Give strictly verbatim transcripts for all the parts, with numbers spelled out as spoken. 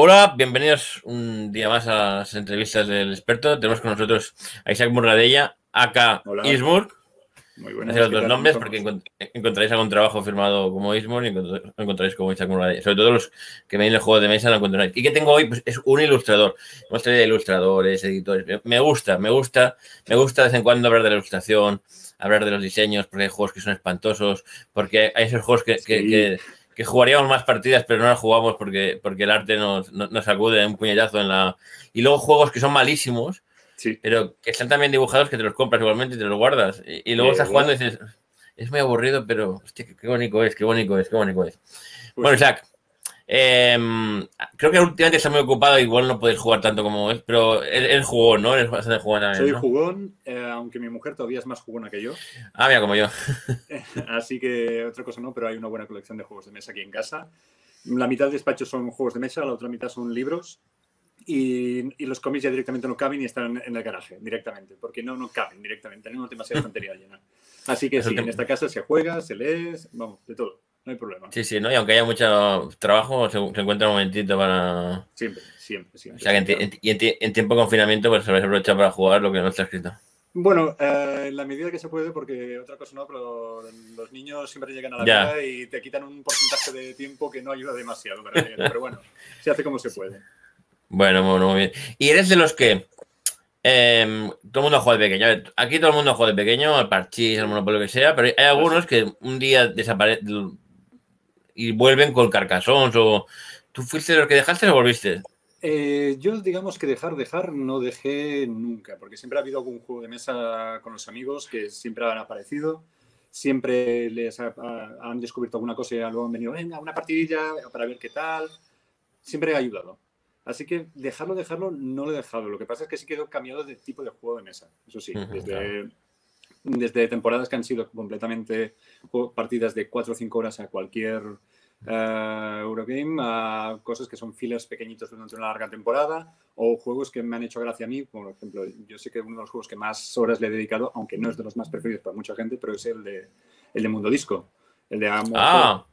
Hola, bienvenidos un día más a las entrevistas del experto. Tenemos con nosotros a Isaac Murradeya, acá Ismurg. Muy buenas. Hacer otros nombres porque encont encontraréis algún trabajo firmado como Ismurg y encont encontraréis como Isaac Murradeya. Sobre todo los que ven el juego de mesa no encontraréis. ¿Y qué tengo hoy? Pues es un ilustrador. Hemos traído ilustradores, editores. Me gusta, me gusta, me gusta de vez en cuando hablar de la ilustración, hablar de los diseños, porque hay juegos que son espantosos, porque hay esos juegos que... Sí. que, que que jugaríamos más partidas, pero no las jugamos porque, porque el arte nos, nos, nos sacude un puñetazo en la... Y luego juegos que son malísimos, sí, pero que están también dibujados, que te los compras igualmente y te los guardas. Y, y luego eh, estás jugando y dices, es muy aburrido, pero hostia, qué bonito es, qué bonito es, qué bonito es. Pues, bueno, Isaac, eh, creo que últimamente está muy ocupado, igual no podéis jugar tanto como es, pero él jugó, ¿no? Él bastante jugón también, soy, ¿no? Jugón, eh, aunque mi mujer todavía es más jugona que yo. Ah, mira, como yo. Así que otra cosa no, pero hay una buena colección de juegos de mesa aquí en casa. La mitad del despacho son juegos de mesa, la otra mitad son libros. Y, y los cómics ya directamente no caben y están en, en el garaje directamente, porque no, no caben directamente, tenemos demasiada estantería llena. Así que sí, en esta casa se juega, se lee, vamos, de todo. No hay problema. Sí, sí, ¿no? Y aunque haya mucho trabajo, se, se encuentra un momentito para... Siempre, siempre, siempre. O sea, que en, en, en, en tiempo de confinamiento, pues se va a aprovechar para jugar lo que no está escrito. Bueno, eh, en la medida que se puede, porque otra cosa no, pero los niños siempre llegan a la vida y te quitan un porcentaje de tiempo que no ayuda demasiado para ellos. Pero bueno, se hace como se puede. Bueno, bueno, muy bien. ¿Y eres de los que... Eh, todo el mundo juega de pequeño? A ver, aquí todo el mundo juega de pequeño, al parchís, al monopolio, lo que sea, pero hay algunos que un día desaparecen y vuelven con carcasón. O ¿tú fuiste de los que dejaste o volviste? Eh, yo, digamos que dejar, dejar, no dejé nunca, porque siempre ha habido algún juego de mesa con los amigos que siempre han aparecido, siempre les ha, ha, han descubierto alguna cosa y luego han venido, venga, una partidilla para ver qué tal, siempre he ayudado. Así que dejarlo, dejarlo, no lo he dejado. Lo que pasa es que sí quedó cambiado de tipo de juego de mesa, eso sí, desde... Claro. Desde temporadas que han sido completamente partidas de cuatro o cinco horas a cualquier uh, Eurogame, a cosas que son fillers pequeñitos durante una larga temporada o juegos que me han hecho gracia a mí. Por ejemplo, yo sé que uno de los juegos que más horas le he dedicado, aunque no es de los más preferidos para mucha gente, pero es el de, el de Mundo Disco, el de Ankh-Morpork. Ah,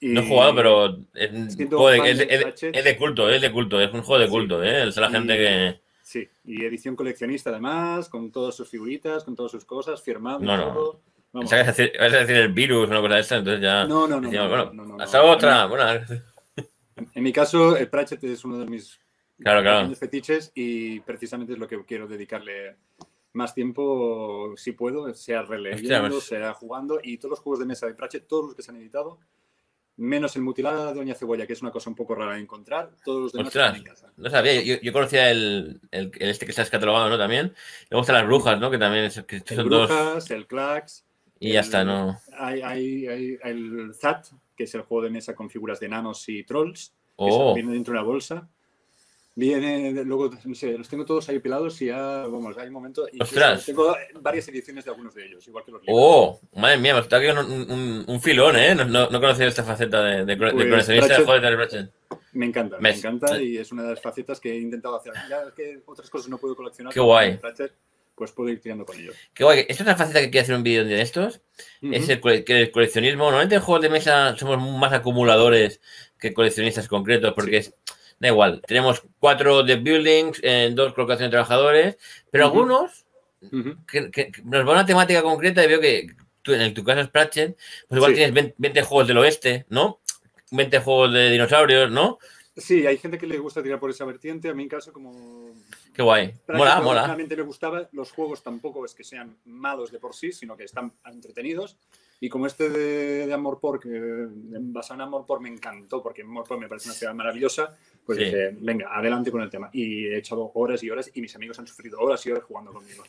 y no he jugado, pero es, joder, es, es, es de culto, es de culto, es un juego de culto, sí, ¿eh? Es la gente y... que... Sí, y edición coleccionista además, con todas sus figuritas, con todas sus cosas, firmando no, no. todo. Vas a decir el virus, una cosa de esta, entonces ya... No, no, no. Decíamos, no, no, bueno, no, no hasta no, otra. No. Bueno. En mi caso, el Pratchett es uno de mis claro, claro. fetiches y precisamente es lo que quiero dedicarle más tiempo, si puedo, sea releyendo, pues... sea jugando, y todos los juegos de mesa de Pratchett, todos los que se han editado, menos el mutilado de la Doña Cebolla, que es una cosa un poco rara de encontrar. Todos los demás están en casa. No sabía, yo, yo conocía el, el, el este que está descatalogado, ¿no? También. Le gustan las brujas, ¿no? Que también es, que son el brujas, dos... el Clax. Y el, ya está, ¿no? Hay, hay, hay el Zat, que es el juego de mesa con figuras de enanos y trolls. Oh. Que viene dentro de una bolsa. Viene, luego, no sé, los tengo todos ahí pelados y ya, vamos, hay un momento... Y ¡ostras! Tengo varias ediciones de algunos de ellos, igual que los libros. ¡Oh! Madre mía, me está aquí un, un, un filón, ¿eh? No, no, no conocía esta faceta de, de, pues, de coleccionista de juegos de Terry Pratchett. Me encanta, me, me encanta y es una de las facetas que he intentado hacer. Ya es que otras cosas no puedo coleccionar. ¡Qué guay! Pues puedo ir tirando con ellos. ¡Qué guay! Esta es una faceta que quiero hacer un vídeo de estos. Uh-huh. Es el, cole, el coleccionismo. Normalmente en juegos de mesa somos más acumuladores que coleccionistas concretos porque sí. es... Da igual, tenemos cuatro de buildings, eh, dos colocaciones de trabajadores, pero uh-huh. algunos uh-huh. que, que nos va a una temática concreta y veo que tú, en el, tu caso es Pratchett, pues igual sí. tienes veinte juegos del oeste, ¿no? veinte juegos de dinosaurios, ¿no? Sí, hay gente que le gusta tirar por esa vertiente, a mí en caso como... Qué guay, mola, mola. Realmente me gustaba, los juegos tampoco es que sean malos de por sí, sino que están entretenidos. Y como este de, de Ankh-Morpork, eh, basado en Ankh-Morpork, me encantó, porque Ankh-Morpork me parece una ciudad maravillosa, pues sí. dije, venga, adelante con el tema. Y he echado horas y horas, y mis amigos han sufrido horas y horas jugando conmigo.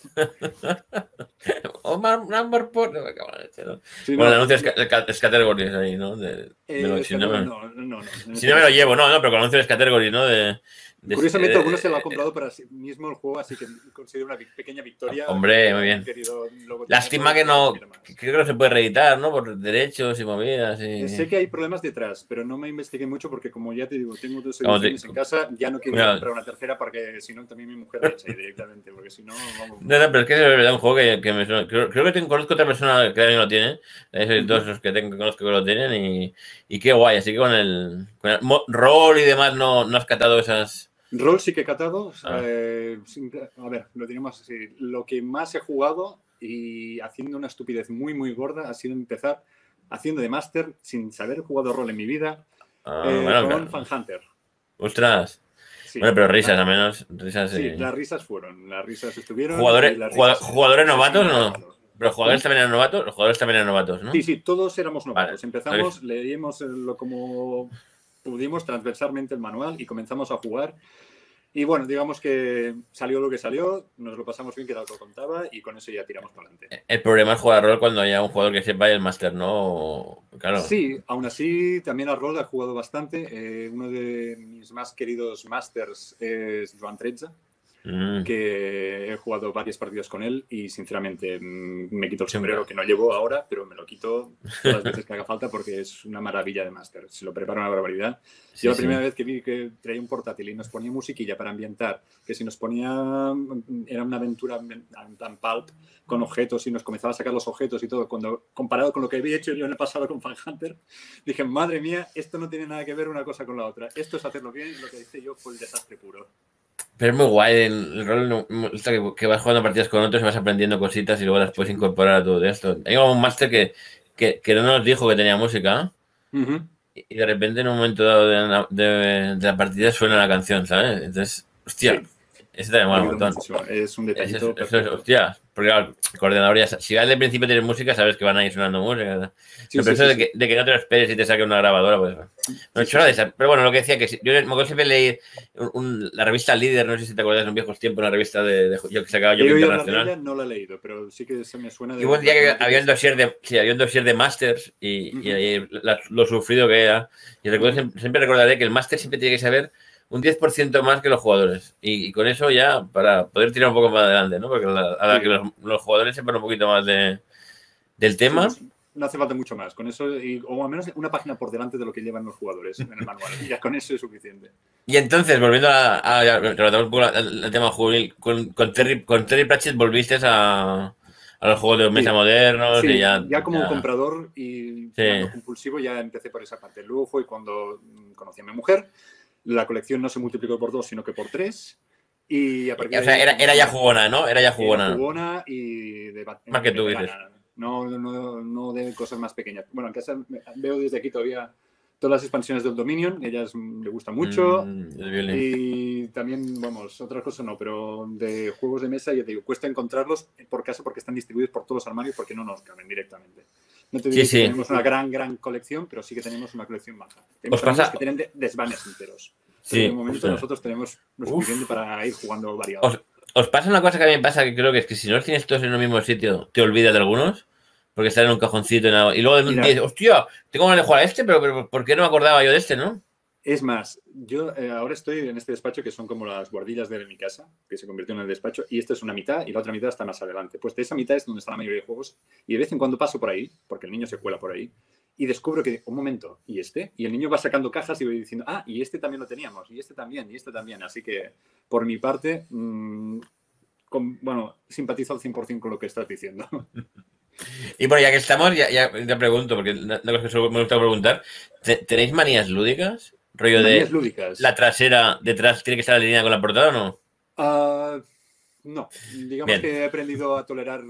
Ankh-Morpork, no me acabo de decir, ¿no? Sí, bueno, no, anuncias no, Scattergories ahí, ¿no? De, de eh, lo, si no, me, no, no, no. Si no me lo llevo, no, no, pero con anuncios Scattergories, ¿no? De... De, curiosamente, alguno se lo ha comprado para sí mismo el juego, así que considero una pequeña victoria. Hombre, muy bien. Lástima que no, que creo que no se puede reeditar, ¿no? Por derechos y movidas. Y... Sé que hay problemas detrás, pero no me investigué mucho porque, como ya te digo, tengo dos ediciones te... en casa, ya no quiero Mira. comprar una tercera porque si no también mi mujer la echa ahí directamente, porque si no, vamos... No, no, pero es que es verdad un juego que, que me suena. Creo, creo que tengo, conozco otra persona que no lo tiene, hay dos los que tengo, conozco que lo tienen y, y qué guay, así que con el... Roll y demás, ¿no, no has catado esas...? Roll sí que he catado. Ah. Eh, a ver, lo tenemos así. Lo que más he jugado y haciendo una estupidez muy, muy gorda ha sido empezar haciendo de máster sin saber jugado rol en mi vida. Ah, eh, bueno, con claro. Fanhunter. ¡Ostras! Sí. Bueno, pero risas, al menos. Risas, sí, eh... las risas fueron. Las risas estuvieron. ¿Jugadores, las risas ¿jugadores fueron? novatos o no? ¿Pero jugadores también eran novatos? Los jugadores también eran novatos, ¿no? Sí, sí, todos éramos novatos. Vale. Empezamos, leímos lo como pudimos transversalmente el manual y comenzamos a jugar. Y bueno, digamos que salió lo que salió, nos lo pasamos bien, que era lo que contaba, y con eso ya tiramos para adelante. El problema es jugar a rol cuando haya un jugador que sepa el máster, ¿no? Claro. Sí, aún así, también a rol ha jugado bastante. Eh, uno de mis más queridos másters es Joan Trezza, mm. que he jugado varias partidas con él y, sinceramente, me quito el sombrero, que no llevo ahora, pero me lo quito todas las veces que haga falta porque es una maravilla de máster. Se lo prepara una barbaridad. Sí, Yo la sí. primera vez que vi que traía un portátil y nos ponía musiquilla para ambientar, que si nos ponía, era una aventura tan pulp con objetos y nos comenzaba a sacar los objetos y todo, cuando comparado con lo que había hecho yo en el pasado con Fanhunter, dije, madre mía, esto no tiene nada que ver una cosa con la otra. Esto es hacerlo bien, lo que hice yo fue el desastre puro. Pero es muy guay el, el rol que, que vas jugando partidas con otros y vas aprendiendo cositas y luego las puedes incorporar a todo esto. Hay un máster que, que, que no nos dijo que tenía música. Uh-huh. Y de repente, en un momento dado de la, de, de la partida, suena la canción, ¿sabes? Entonces, hostia, sí. ese te mola un montón. Mucho. Es un detallito. Eso, eso es, hostia, porque claro, el coordinador ya sabe. Si al principio tienes música, sabes que van a ir sonando música. Sí, no, sí, pero sí, eso sí. De, que, de que no te lo esperes y te saque una grabadora, pues. No, sí, sí. De esa. Pero bueno, lo que decía que si, yo me acuerdo leer un, un, la revista Líder, no sé si te acuerdas, en viejos tiempos, una revista de, de yo que sacaba yo, yo internacional. La no la he leído, pero sí que se me suena de. Y un día que, que había un dossier de, sí, había un dossier de Masters y, uh-huh. y ahí la, lo sufrido que era. Y recuerdo, siempre, siempre recordaré que el máster siempre tiene que saber un diez por ciento más que los jugadores. Y, y con eso ya para poder tirar un poco más adelante, ¿no? Porque la, a la que los, los jugadores sepan un poquito más de, del tema. Sí, no hace falta mucho más. Con eso, y, o al menos una página por delante de lo que llevan los jugadores en el manual. Y ya con eso es suficiente. Y entonces, volviendo a, a, a, un poco al tema juvenil, con, con, Terry, con Terry Pratchett volviste a, a los juegos de mesa sí. modernos. Sí, y ya, ya como ya. comprador y sí. compulsivo ya empecé por esa parte. Luego fue cuando conocí a mi mujer. La colección no se multiplicó por dos, sino que por tres. Y a partir o sea, de era, era ya jugona, ¿no? Era ya jugona. Era jugona y de más que tú dices. No, no, no de cosas más pequeñas. Bueno, en casa veo desde aquí todavía todas las expansiones del Dominion. Ellas le gustan mucho. Mm, y también, vamos, otras cosas no, pero de juegos de mesa, ya te digo, cuesta encontrarlos por casa porque están distribuidos por todos los armarios porque no nos caben directamente. No te digo sí, sí. que tenemos una gran, gran colección, pero sí que tenemos una colección baja. Tenemos pasa... que tienen desvanes enteros. Sí, en el momento pues, nosotros tenemos lo suficiente para ir jugando variado. Os, os pasa una cosa que a mí me pasa, que creo que es que si no los tienes todos en el mismo sitio, te olvidas de algunos, porque están en un cajoncito y, nada, y luego Mira, dices, hostia, tengo ganas de jugar a este, pero, pero ¿por qué no me acordaba yo de este, no? Es más, yo eh, ahora estoy en este despacho que son como las guardillas de mi casa, que se convirtió en el despacho, y esta es una mitad y la otra mitad está más adelante. Pues de esa mitad es donde está la mayoría de juegos y de vez en cuando paso por ahí, porque el niño se cuela por ahí, y descubro que, un momento, ¿y este? Y el niño va sacando cajas y voy diciendo, ah, y este también lo teníamos, y este también, y este también. Así que, por mi parte, mmm, con, bueno, simpatizo al cien por cien con lo que estás diciendo. Y bueno, ya que estamos, ya, ya te pregunto, porque una cosa que me gusta preguntar, ¿tenéis manías lúdicas? Rollo de lúdicas. La trasera detrás tiene que estar alineada con la portada o no? Uh, no, digamos Bien. que he aprendido a tolerar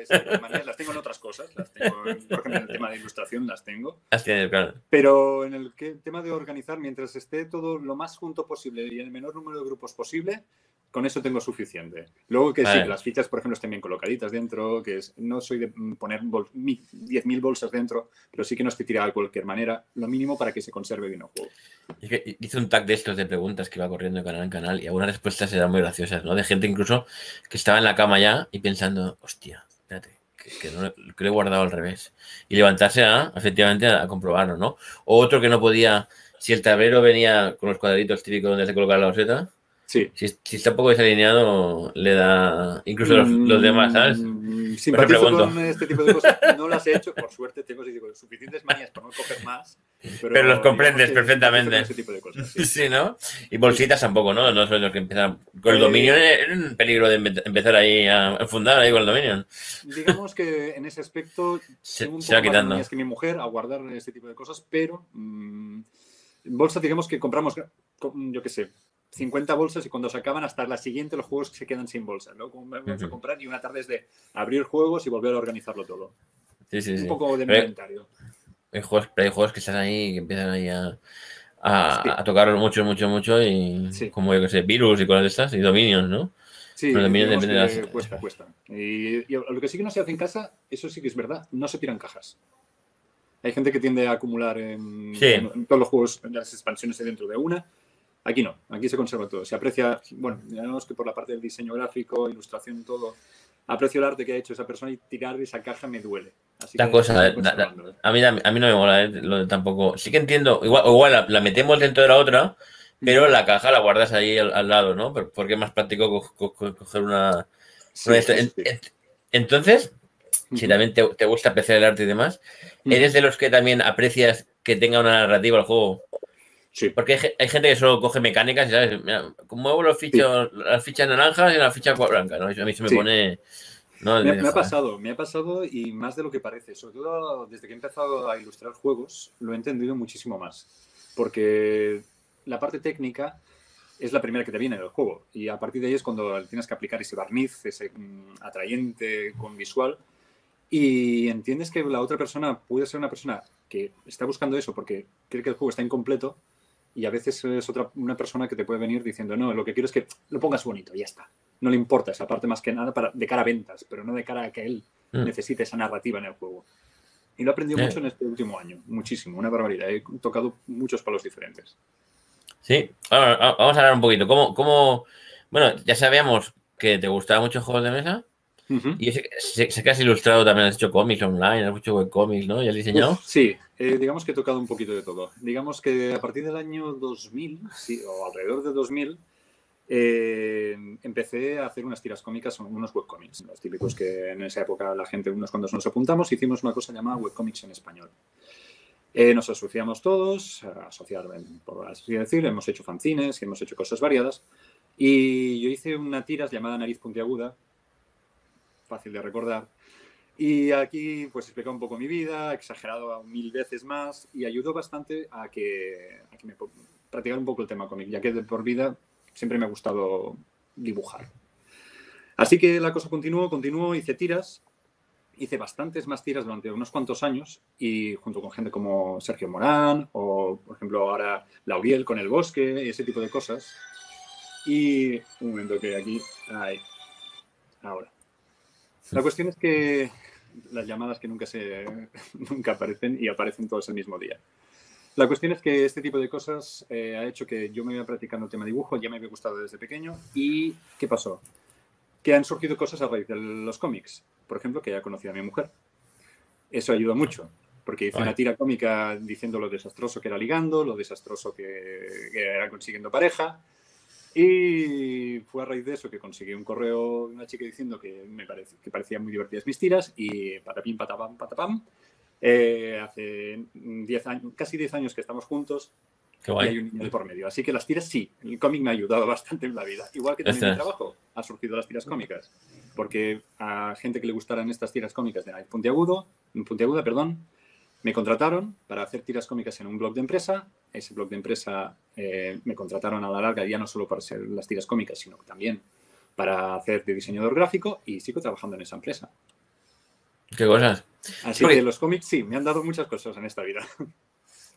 esas manías. Las tengo en otras cosas, las tengo, por ejemplo, en el tema de ilustración las tengo. Las tienes, claro. Pero en el que, tema de organizar, mientras esté todo lo más junto posible y en el menor número de grupos posible, con eso tengo suficiente. Luego que vale. sí, las fichas, por ejemplo, estén bien colocaditas dentro, que es, no soy de poner bol, diez mil bolsas dentro, pero sí que no estoy tirada de cualquier manera, lo mínimo para que se conserve bien el juego. Es que hice un tag de estos de preguntas que iba corriendo de canal en canal y algunas respuestas eran muy graciosas, ¿no? De gente incluso que estaba en la cama ya y pensando, hostia, espérate, que, que, no, que lo he guardado al revés. Y levantarse a, efectivamente, a comprobarlo, ¿no? O otro que no podía, si el tablero venía con los cuadritos típicos donde se colocaba la oseta, sí. Si, si está un poco desalineado, le da incluso los, los demás, ¿sabes? Simpatizo con este tipo de cosas. No las he hecho, por suerte tengo suficientes manías para no coger más. Pero, pero los comprendes perfectamente. Ese tipo de cosas, sí. sí, ¿no? Y bolsitas sí. tampoco, ¿no? No son los que empiezan con el eh, Dominion. Es un peligro de empezar ahí a fundar ahí con el Dominion. Digamos que en ese aspecto tengo un poco se va quitando. Más manías que mi mujer a guardar este tipo de cosas, pero... Mmm, bolsas, digamos que compramos, yo qué sé, cincuenta bolsas y cuando se acaban hasta la siguiente los juegos se quedan sin bolsa, ¿no? Vamos a comprar y una tarde es de abrir juegos y volver a organizarlo todo. Sí, sí, un sí. poco de mi inventario. Hay juegos, hay juegos que están ahí que empiezan ahí a, a, sí. a tocar mucho, mucho, mucho y sí. como yo que sé, virus y cosas de estas y dominios, ¿no? Sí, pero Dominion depende de las... cuesta, cuesta. Y, y lo que sí que no se hace en casa, eso sí que es verdad, no se tiran cajas. Hay gente que tiende a acumular en, sí. en, en todos los juegos, en las expansiones dentro de una. Aquí no, aquí se conserva todo. Se aprecia, bueno, ya vemos que por la parte del diseño gráfico, ilustración, todo, aprecio el arte que ha hecho esa persona y tirar de esa caja me duele. Así la que cosa, la, la, la, a, mí, a mí no me mola, eh, lo, tampoco. Sí que entiendo, igual, igual la, la metemos dentro de la otra, pero la caja la guardas ahí al, al lado, ¿no? Porque es más práctico co co co coger una... Sí, una sí, sí. Entonces, uh-huh. si también te, te gusta apreciar el arte y demás, uh-huh. ¿eres de los que también aprecias que tenga una narrativa el juego? Sí. Porque hay, hay gente que solo coge mecánicas y, ¿sabes? Mira, muevo los fichos, sí. las fichas naranjas y las fichas blancas, ¿no? A mí se me sí. pone... No, me, me, me ha pasado, me ha pasado y más de lo que parece. Sobre todo desde que he empezado a ilustrar juegos, lo he entendido muchísimo más. Porque la parte técnica es la primera que te viene del juego. Y a partir de ahí es cuando tienes que aplicar ese barniz, ese atrayente con visual. Y entiendes que la otra persona puede ser una persona que está buscando eso porque cree que el juego está incompleto. Y a veces es otra una persona que te puede venir diciendo, no, lo que quiero es que lo pongas bonito, ya está. No le importa esa parte más que nada para, de cara a ventas, pero no de cara a que él mm. necesite esa narrativa en el juego. Y lo he aprendido eh. mucho en este último año, muchísimo, una barbaridad. He tocado muchos palos diferentes. Sí, ahora, vamos a hablar un poquito. ¿Cómo, cómo... Bueno, ya sabíamos que te gustaban muchos juegos de mesa. Uh-huh. Y yo sé, sé, sé que has ilustrado también, has hecho cómics online, has hecho webcomics, ¿no? ¿Y has diseñado? Uf, sí, eh, digamos que he tocado un poquito de todo. Digamos que a partir del año dos mil, sí, o alrededor de dos mil, eh, empecé a hacer unas tiras cómicas, unos webcomics, los típicos que en esa época la gente, unos cuantos nos apuntamos, hicimos una cosa llamada webcomics en español. Eh, nos asociamos todos, asociar, por así decir, hemos hecho fanzines, hemos hecho cosas variadas, y yo hice una tira llamada Nariz Puntiaguda, fácil de recordar, y aquí pues explica un poco mi vida, exagerado mil veces más, y ayudó bastante a que, a que me practicara un poco el tema cómic, ya que de por vida siempre me ha gustado dibujar. Así que la cosa continuó, continuó, hice tiras, hice bastantes más tiras durante unos cuantos años, y junto con gente como Sergio Morán, o por ejemplo ahora Lauriel con El Bosque, y ese tipo de cosas. Y un momento que aquí, ahí, ahora. La cuestión es que las llamadas que nunca se nunca aparecen y aparecen todos el mismo día. La cuestión es que este tipo de cosas eh, ha hecho que yo me iba practicando el tema dibujo, ya me había gustado desde pequeño. ¿Y qué pasó? Que han surgido cosas a raíz de los cómics. Por ejemplo, que ya conocí a mi mujer. Eso ayuda mucho, porque hice una tira cómica diciendo lo desastroso que era ligando, lo desastroso que, que era consiguiendo pareja. Y fue a raíz de eso que conseguí un correo de una chica diciendo que me parecía, que parecían muy divertidas mis tiras y patapim, patapam, patapam. Eh, hace diez años, casi diez años que estamos juntos. Qué guay. Y hay un niño de por medio. Así que las tiras sí, el cómic me ha ayudado bastante en la vida. Igual que también este mi trabajo ha surgido las tiras cómicas. Porque a gente que le gustaran estas tiras cómicas de Nariz Puntiaguda, Puntiaguda, perdón, me contrataron para hacer tiras cómicas en un blog de empresa. Ese blog de empresa eh, me contrataron a la larga ya no solo para hacer las tiras cómicas, sino también para hacer de diseñador gráfico y sigo trabajando en esa empresa. ¡Qué cosas! Así porque... que los cómics sí, me han dado muchas cosas en esta vida.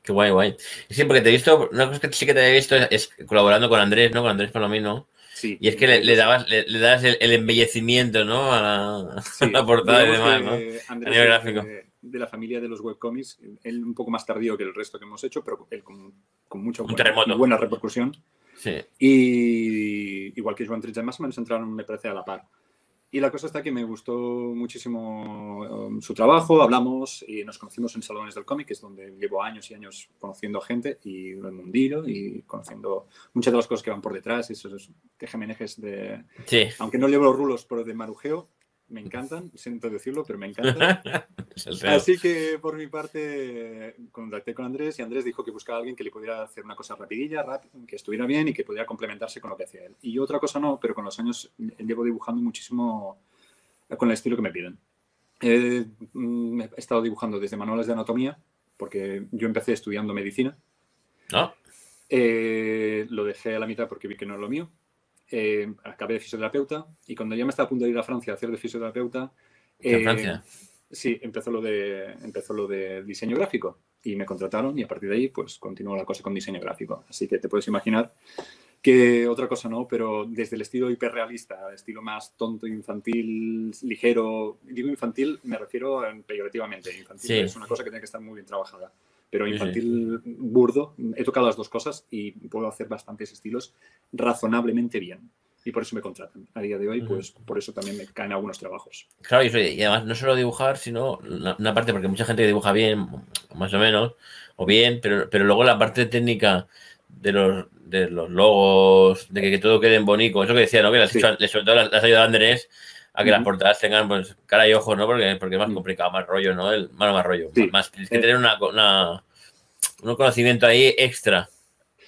¡Qué guay, guay! Sí, porque te he visto, una cosa que sí que te he visto es, es colaborando con Andrés, ¿no? Con Andrés Palomino. Sí. Y es que le, le dabas, le, le dabas el, el embellecimiento, ¿no? A la, sí, a la portada y demás, ¿no? Andrés, a nivel gráfico. Eh, de la familia de los webcomics, él un poco más tardío que el resto que hemos hecho, pero él con, con mucha buena, buena repercusión. Sí. Y igual que Joan Tritxet Masmanes entraron, me parece, a la par. Y la cosa está que me gustó muchísimo um, su trabajo, hablamos y nos conocimos en Salones del Cómic, que es donde llevo años y años conociendo a gente y el mundillo y conociendo muchas de las cosas que van por detrás, esos, esos tejemenejes de... Sí. Aunque no llevo los rulos, pero de marujeo. Me encantan, siento decirlo, pero me encantan. Así que, por mi parte, contacté con Andrés y Andrés dijo que buscaba a alguien que le pudiera hacer una cosa rapidilla, rápido, que estuviera bien y que pudiera complementarse con lo que hacía él. Y yo otra cosa no, pero con los años llevo dibujando muchísimo con el estilo que me piden. He, he estado dibujando desde manuales de anatomía, porque yo empecé estudiando medicina. Ah. Eh, lo dejé a la mitad porque vi que no era lo mío. Eh, acabé de fisioterapeuta y cuando ya me estaba a punto de ir a Francia a hacer de fisioterapeuta... Eh, ¿En Francia? Sí, empezó lo de, empezó lo de diseño gráfico y me contrataron y a partir de ahí pues continuó la cosa con diseño gráfico. Así que te puedes imaginar que otra cosa no, pero desde el estilo hiperrealista, estilo más tonto, infantil, ligero... Digo infantil, me refiero peyorativamente. Infantil sí. Es una cosa que tiene que estar muy bien trabajada. Pero infantil sí, sí. burdo, he tocado las dos cosas y puedo hacer bastantes estilos razonablemente bien. Y por eso me contratan. A día de hoy, pues por eso también me caen algunos trabajos. Claro, y además no solo dibujar, sino una parte, porque mucha gente dibuja bien, más o menos, o bien, pero, pero luego la parte técnica de los, de los logos, de que, que todo queden bonito. Eso que decía, ¿no? Que las, sí. sobre todo las, las ayuda a Andrés a que uh-huh. las portadas tengan pues cara y ojos, ¿no? Porque, porque es más uh-huh. complicado, más rollo, ¿no? El, más, más rollo. Sí. Más, tienes que eh. tener una, una, un conocimiento ahí extra.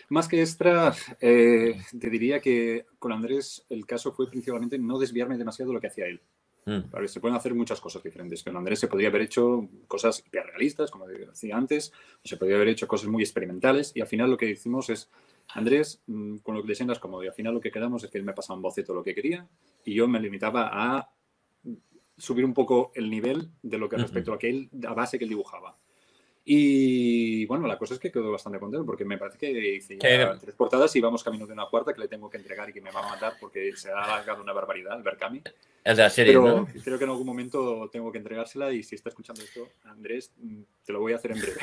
Más que extra, eh, te diría que con Andrés el caso fue principalmente no desviarme demasiado de lo que hacía él. Mm. Se pueden hacer muchas cosas diferentes. Con Andrés se podría haber hecho cosas hiperrealistas, como decía antes, o se podría haber hecho cosas muy experimentales y al final lo que hicimos es, Andrés, con lo que te sientas cómodo, y al final lo que quedamos es que él me pasaba un boceto lo que quería y yo me limitaba a subir un poco el nivel de lo que respecto a, que él, a base que él dibujaba. Y bueno, la cosa es que quedo bastante contento porque me parece que hice ya tres portadas y vamos camino de una cuarta que le tengo que entregar y que me va a matar porque se ha alargado una barbaridad el Berkami. Es de la serie, pero ¿no? Creo que en algún momento tengo que entregársela y si está escuchando esto, Andrés, te lo voy a hacer en breve.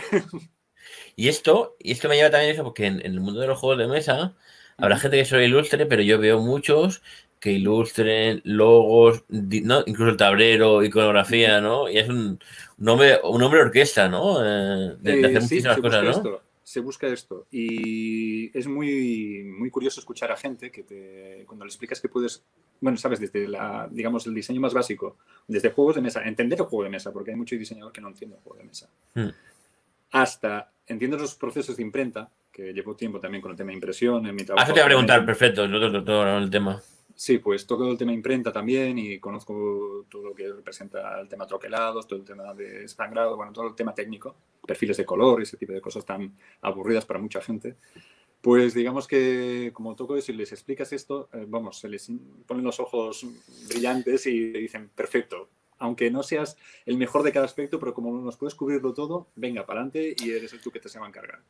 Y esto, y esto me lleva también a eso porque en, en el mundo de los juegos de mesa habrá gente que solo ilustre, pero yo veo muchos que ilustren logos, ¿no? Incluso el tablero, iconografía, ¿no? Y es un nombre, un nombre orquesta, ¿no? Eh, de, de hacer eh, sí, muchísimas cosas, ¿no? Esto, se busca esto. Y es muy, muy curioso escuchar a gente que te, cuando le explicas que puedes, bueno, sabes, desde la, digamos, el diseño más básico, desde juegos de mesa, entender el juego de mesa, porque hay mucho diseñador que no entiende el juego de mesa. Hmm. Hasta entiendo los procesos de imprenta, que llevo tiempo también con el tema de impresión en mi trabajo. Ah, eso te voy a preguntar, perfecto, yo todo el tema. Sí, pues toco el tema de imprenta también y conozco todo lo que representa el tema troquelados, todo el tema de sangrado, bueno, todo el tema técnico, perfiles de color, ese tipo de cosas tan aburridas para mucha gente. Pues digamos que como toco eso y les explicas esto, eh, vamos, se les ponen los ojos brillantes y te dicen, perfecto, aunque no seas el mejor de cada aspecto, pero como nos puedes cubrirlo todo, venga, para adelante y eres el tú que te se va a encargar.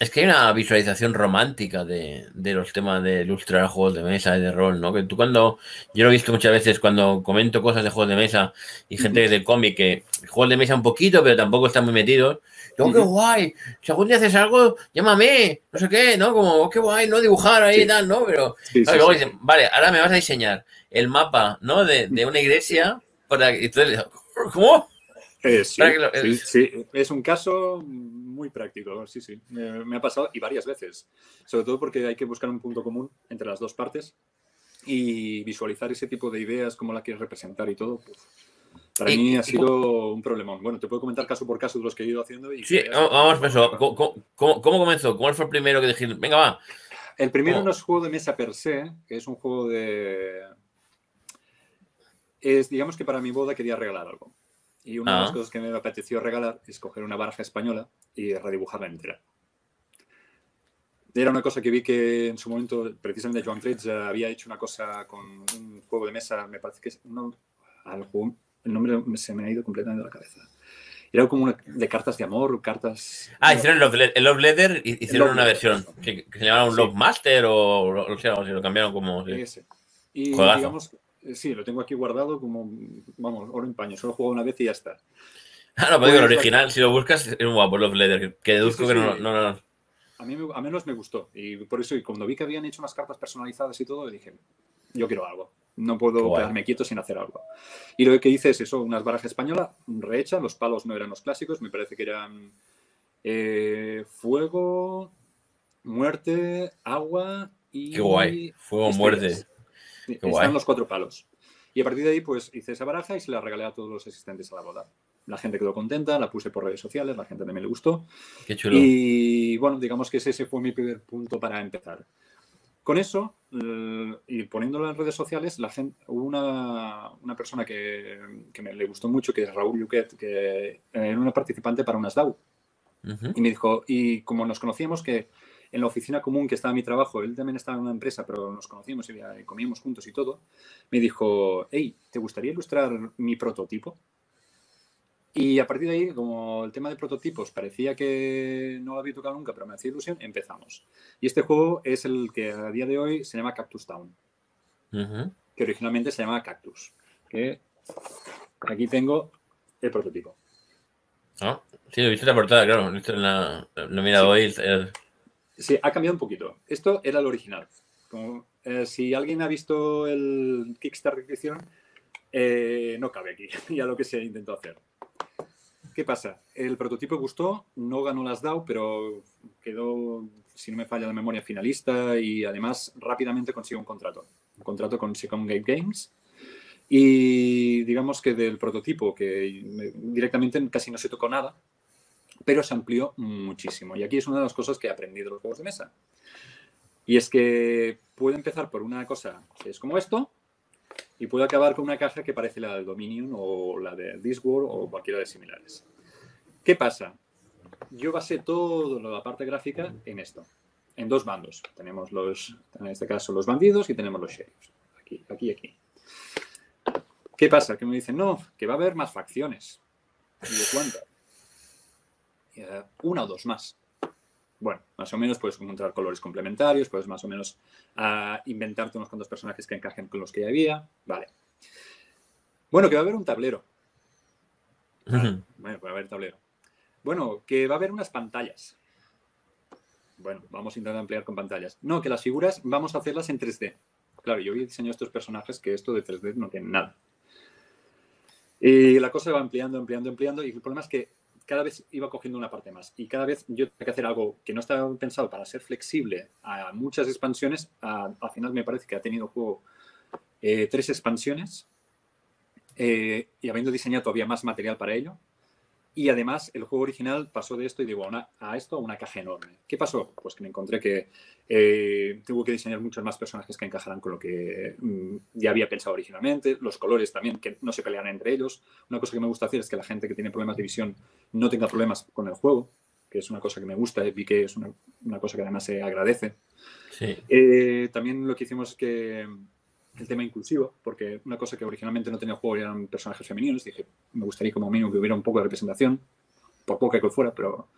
Es que hay una visualización romántica de, de los temas de ilustrar juegos de mesa y de rol, ¿no? Que tú cuando... Yo lo he visto muchas veces cuando comento cosas de juegos de mesa y gente uh-huh. del cómic que juegos de mesa un poquito, pero tampoco están muy metidos. Digo, uh-huh. ¡qué guay! Si algún día haces algo, llámame, no sé qué, ¿no? Como, ¡qué guay! ¿No? Dibujar ahí sí. y tal, ¿no? Pero sí, claro, sí, luego sí. dicen, vale, ahora me vas a diseñar el mapa, ¿no? De, de una iglesia para... Y tú dices, ¿cómo? Eh, sí, lo... sí, sí, es un caso muy práctico, sí, sí, eh, me ha pasado y varias veces, sobre todo porque hay que buscar un punto común entre las dos partes y visualizar ese tipo de ideas, cómo la quieres representar y todo, pues, para y, mí ha sido un problemón. Bueno, te puedo comentar caso por caso de los que he ido haciendo. Y sí, vamos, por eso, ¿Cómo, cómo, ¿cómo comenzó? ¿Cuál fue el primero que dijiste? Venga, va. El primero ¿Cómo? no es juego de mesa per se, que es un juego de... Es, digamos que para mi boda quería regalar algo. Y una ah. de las cosas que me apeteció regalar es coger una baraja española y redibujarla entera. Era una cosa que vi que en su momento, precisamente Joan Trezza había hecho una cosa con un juego de mesa, me parece que es uno, algo, el nombre se me ha ido completamente de la cabeza. Era como una de cartas de amor, cartas... Ah, hicieron el Love Letter, hicieron Love una Letter, versión que, que se llamaba un sí. Love Master o lo, o sea, o si lo cambiaron como... Sí. Ese. Y Jodazo. digamos... Sí, lo tengo aquí guardado como, vamos, oro en paño. Solo he jugado una vez y ya está. Ah, no, pero digo, el original, si lo buscas, es un Wabble of Leather, que deduzco sí, sí, que no, sí. no, no, no. A mí a menos me gustó. Y por eso, y cuando vi que habían hecho unas cartas personalizadas y todo, dije, yo quiero algo. No puedo Guay. quedarme quieto sin hacer algo. Y lo que hice es eso, unas barajas españolas rehechas. Los palos no eran los clásicos, me parece que eran eh, fuego, muerte, agua y... Qué guay, fuego, estrellas. muerte... Qué Están guay. los cuatro palos. Y a partir de ahí, pues, hice esa baraja y se la regalé a todos los asistentes a la boda. La gente quedó contenta, la puse por redes sociales, la gente también le gustó. Qué chulo. Y, bueno, digamos que ese, ese fue mi primer punto para empezar. Con eso, y poniéndolo en redes sociales, la gente, hubo una, una persona que, que me le gustó mucho, que es Raúl Luquet, que era una participante para unas D A W. Uh-huh. Y me dijo, y como nos conocíamos, que en la oficina común que estaba mi trabajo, él también estaba en una empresa, pero nos conocíamos y comíamos juntos y todo, me dijo, hey, ¿te gustaría ilustrar mi prototipo? Y a partir de ahí, como el tema de prototipos parecía que no lo había tocado nunca, pero me hacía ilusión, empezamos. Y este juego es el que a día de hoy se llama Cactus Town, uh-huh. que originalmente se llamaba Cactus. Que aquí tengo el prototipo. Ah, sí, lo he visto en la portada, claro. Lo he visto en la, lo he mirado sí. Hoy. El... Sí, ha cambiado un poquito. Esto era el original. Como, eh, si alguien ha visto el Kickstarter que hicieron, eh, no cabe aquí, ya lo que se intentó hacer. ¿Qué pasa? El prototipo gustó, no ganó las D A O, pero quedó, si no me falla la memoria, finalista y además rápidamente consiguió un contrato. Un contrato con Second Gate Games y digamos que del prototipo, que directamente casi no se tocó nada, pero se amplió muchísimo. Y aquí es una de las cosas que he aprendido de los juegos de mesa. Y es que puede empezar por una cosa que es como esto, y puede acabar con una caja que parece la del Dominion o la de Discworld o cualquiera de similares. ¿Qué pasa? Yo basé toda la parte gráfica en esto, en dos bandos. Tenemos los, en este caso, los bandidos y tenemos los sheriffs. Aquí, aquí, aquí. ¿Qué pasa? Que me dicen, no, que va a haber más facciones. ¿Y de cuántas? Uh, una o dos más. Bueno, más o menos puedes encontrar colores complementarios, puedes más o menos uh, inventarte unos cuantos personajes que encajen con los que ya había. Vale. Bueno, que va a haber un tablero. Vale. Bueno, va a haber tablero. Bueno, que va a haber unas pantallas. Bueno, vamos a intentar ampliar con pantallas. No, que las figuras vamos a hacerlas en tres D. Claro, yo había diseñado estos personajes que esto de tres D no tiene nada. Y la cosa va ampliando, ampliando, ampliando. Y el problema es que cada vez iba cogiendo una parte más y cada vez yo tenía que hacer algo que no estaba pensado para ser flexible a muchas expansiones. A, al final me parece que ha tenido juego eh, tres expansiones eh, y habiendo diseñado todavía más material para ello. Y además el juego original pasó de esto y digo a, una, a esto a una caja enorme. ¿Qué pasó? Pues que me encontré que eh, tuve que diseñar muchos más personajes que encajaran con lo que mm, ya había pensado originalmente. Los colores también, que no se pelean entre ellos. Una cosa que me gusta hacer es que la gente que tiene problemas de visión no tenga problemas con el juego, que es una cosa que me gusta y que es una, una cosa que además se agradece. Sí. Eh, también lo que hicimos es que... el tema inclusivo, porque una cosa que originalmente no tenía juego eran personajes femeninos. Dije, me gustaría como mínimo que hubiera un poco de representación, por poca que fuera, pero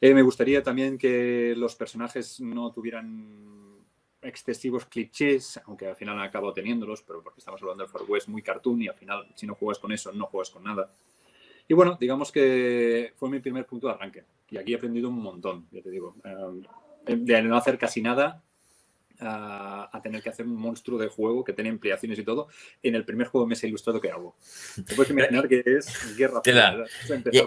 eh, me gustaría también que los personajes no tuvieran excesivos clichés, aunque al final han acabado teniéndolos, pero porque estamos hablando del Far West muy cartoon y al final si no juegas con eso, no juegas con nada. Y bueno, digamos que fue mi primer punto de arranque y aquí he aprendido un montón, ya te digo, eh, de no hacer casi nada A, a tener que hacer un monstruo de juego que tiene ampliaciones y todo en el primer juego de mesa ilustrado que hago. Te puedes imaginar que es guerra. ¿Y,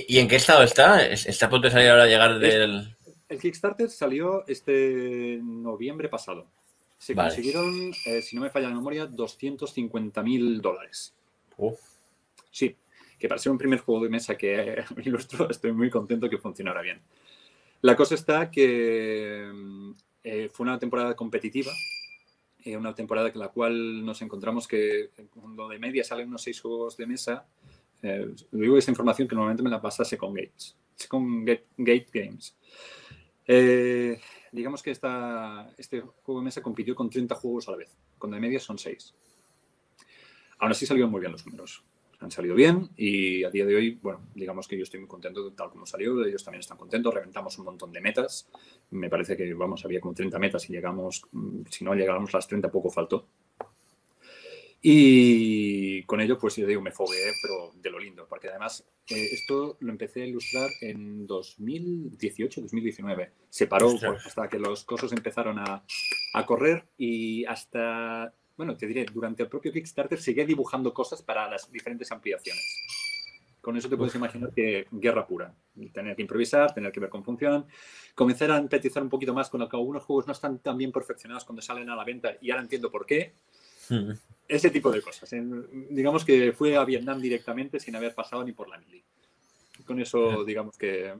y, ¿Y en qué estado está? ¿Está a punto de salir ahora, llegar del...? El, el Kickstarter salió este noviembre pasado. Se vale. Consiguieron, eh, si no me falla la memoria, doscientos cincuenta mil dólares. Oh. Sí, que para ser un primer juego de mesa que ilustró, estoy muy contento que funcionara bien. La cosa está que... Eh, fue una temporada competitiva, eh, una temporada en la cual nos encontramos que cuando de media salen unos seis juegos de mesa, eh, digo esa información que normalmente me la pasa Second Gates, Second Gate, Gate Games. Eh, digamos que esta, este juego de mesa compitió con treinta juegos a la vez, cuando de media son seis. Aún así salieron muy bien los números, han salido bien y a día de hoy, bueno, digamos que yo estoy muy contento tal como salió, ellos también están contentos, reventamos un montón de metas. Me parece que, vamos, había como treinta metas y llegamos, si no llegábamos las treinta, poco faltó. Y con ello, pues yo digo, me fogueé, pero de lo lindo, porque además eh, esto lo empecé a ilustrar en dos mil dieciocho, dos mil diecinueve. Se paró por, hasta que los cosas empezaron a, a correr y hasta, bueno, te diré, durante el propio Kickstarter seguí dibujando cosas para las diferentes ampliaciones. Con eso te puedes imaginar que guerra pura. Tener que improvisar, tener que ver cómo funcionan. Comenzar a empatizar un poquito más con lo que algunos juegos no están tan bien perfeccionados cuando salen a la venta y ahora entiendo por qué. Mm. Ese tipo de cosas. En, digamos que fui a Vietnam directamente sin haber pasado ni por la mili. Con eso, digamos que...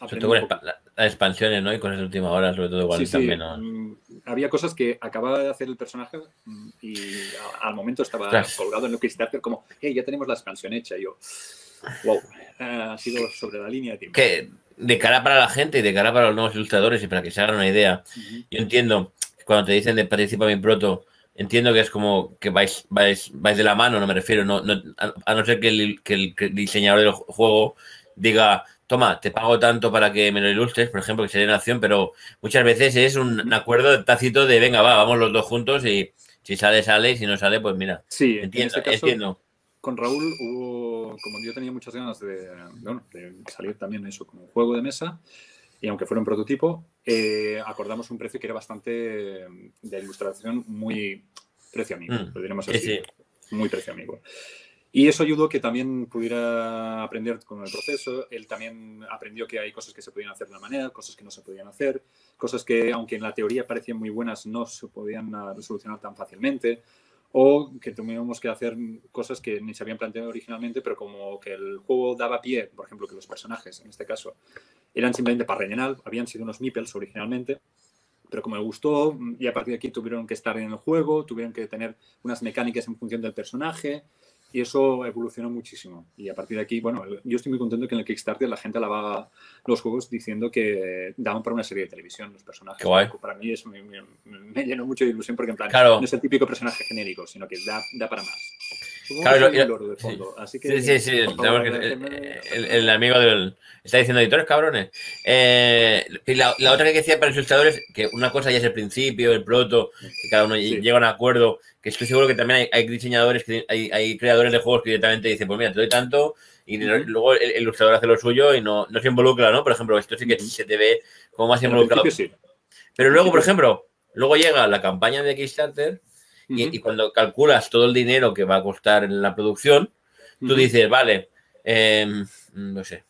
Sobre todo con las la expansiones, ¿no? Y con esa última hora, sobre todo, igual sí, también, sí. ¿No? Había cosas que acababa de hacer el personaje y a, al momento estaba Tras. colgado en el Kickstarter como, hey, ya tenemos la expansión hecha. Y yo... Wow, ha sido sobre la línea de tiempo. Que de cara para la gente y de cara para los nuevos ilustradores y para que se hagan una idea, uh-huh. yo entiendo, cuando te dicen de participar en Proto, entiendo que es como que vais, vais, vais de la mano, no me refiero, no, no, a, a no ser que el, que el, que el diseñador del juego diga, toma, te pago tanto para que me lo ilustres, por ejemplo, que sería una acción, pero muchas veces es un acuerdo tácito de, venga, va, vamos los dos juntos y si sale, sale, y si no sale, pues mira. Sí, entiendo, en este caso, entiendo. Con Raúl hubo, como yo tenía muchas ganas de, bueno, de salir también eso como juego de mesa, y aunque fuera un prototipo, eh, acordamos un precio que era bastante de ilustración, muy precio amigo, mm, lo diremos así, sí. muy precio amigo. Y eso ayudó que también pudiera aprender con el proceso. Él también aprendió que hay cosas que se podían hacer de una manera, cosas que no se podían hacer, cosas que, aunque en la teoría parecían muy buenas, no se podían solucionar tan fácilmente, o que tuvimos que hacer cosas que ni se habían planteado originalmente, pero como que el juego daba pie, por ejemplo, que los personajes, en este caso, eran simplemente para rellenar, habían sido unos meeples originalmente, pero como le gustó, y a partir de aquí tuvieron que estar en el juego, tuvieron que tener unas mecánicas en función del personaje, y eso evolucionó muchísimo. Y a partir de aquí, bueno, yo estoy muy contento que en el Kickstarter la gente alaba los juegos diciendo que daban para una serie de televisión los personajes. Para mí eso me, me, me llenó mucho de ilusión porque en plan, claro. no es el típico personaje genérico, sino que da, da para más. Supongo claro, que yo, loro de fondo. Sí, Así que, sí, sí. sí el, favor, el, el amigo del... Está diciendo editores, cabrones. Eh, y la, la otra que decía para los ilustradores, que una cosa ya es el principio, el proto, que cada uno sí. llega a un acuerdo, que estoy seguro que también hay, hay diseñadores, que hay, hay creadores de juegos que directamente dicen, pues mira, te doy tanto y uh-huh. luego el, el ilustrador hace lo suyo y no, no se involucra, ¿no? Por ejemplo, esto sí que uh-huh. se te ve como más involucrado. Sí. Pero luego, por ejemplo, luego llega la campaña de Kickstarter uh-huh. y, y cuando calculas todo el dinero que va a costar en la producción, tú uh-huh. dices, vale, eh, no sé,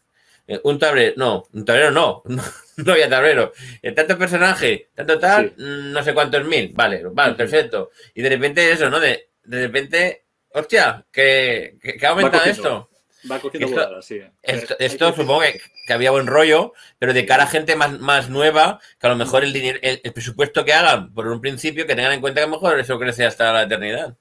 un tablero, no, un tablero no, no, no había tablero, tanto personaje, tanto tal, sí. no sé cuántos mil, vale, vale, perfecto. Y de repente eso, ¿no? De, de repente, hostia, que, que, que ha aumentado esto. Va cogiendo esto, volada, sí. Esto, esto supongo que, que había buen rollo, pero de cara a gente más, más nueva, que a lo mejor el, dinero, el, el presupuesto que hagan por un principio, que tengan en cuenta que a lo mejor eso crece hasta la eternidad.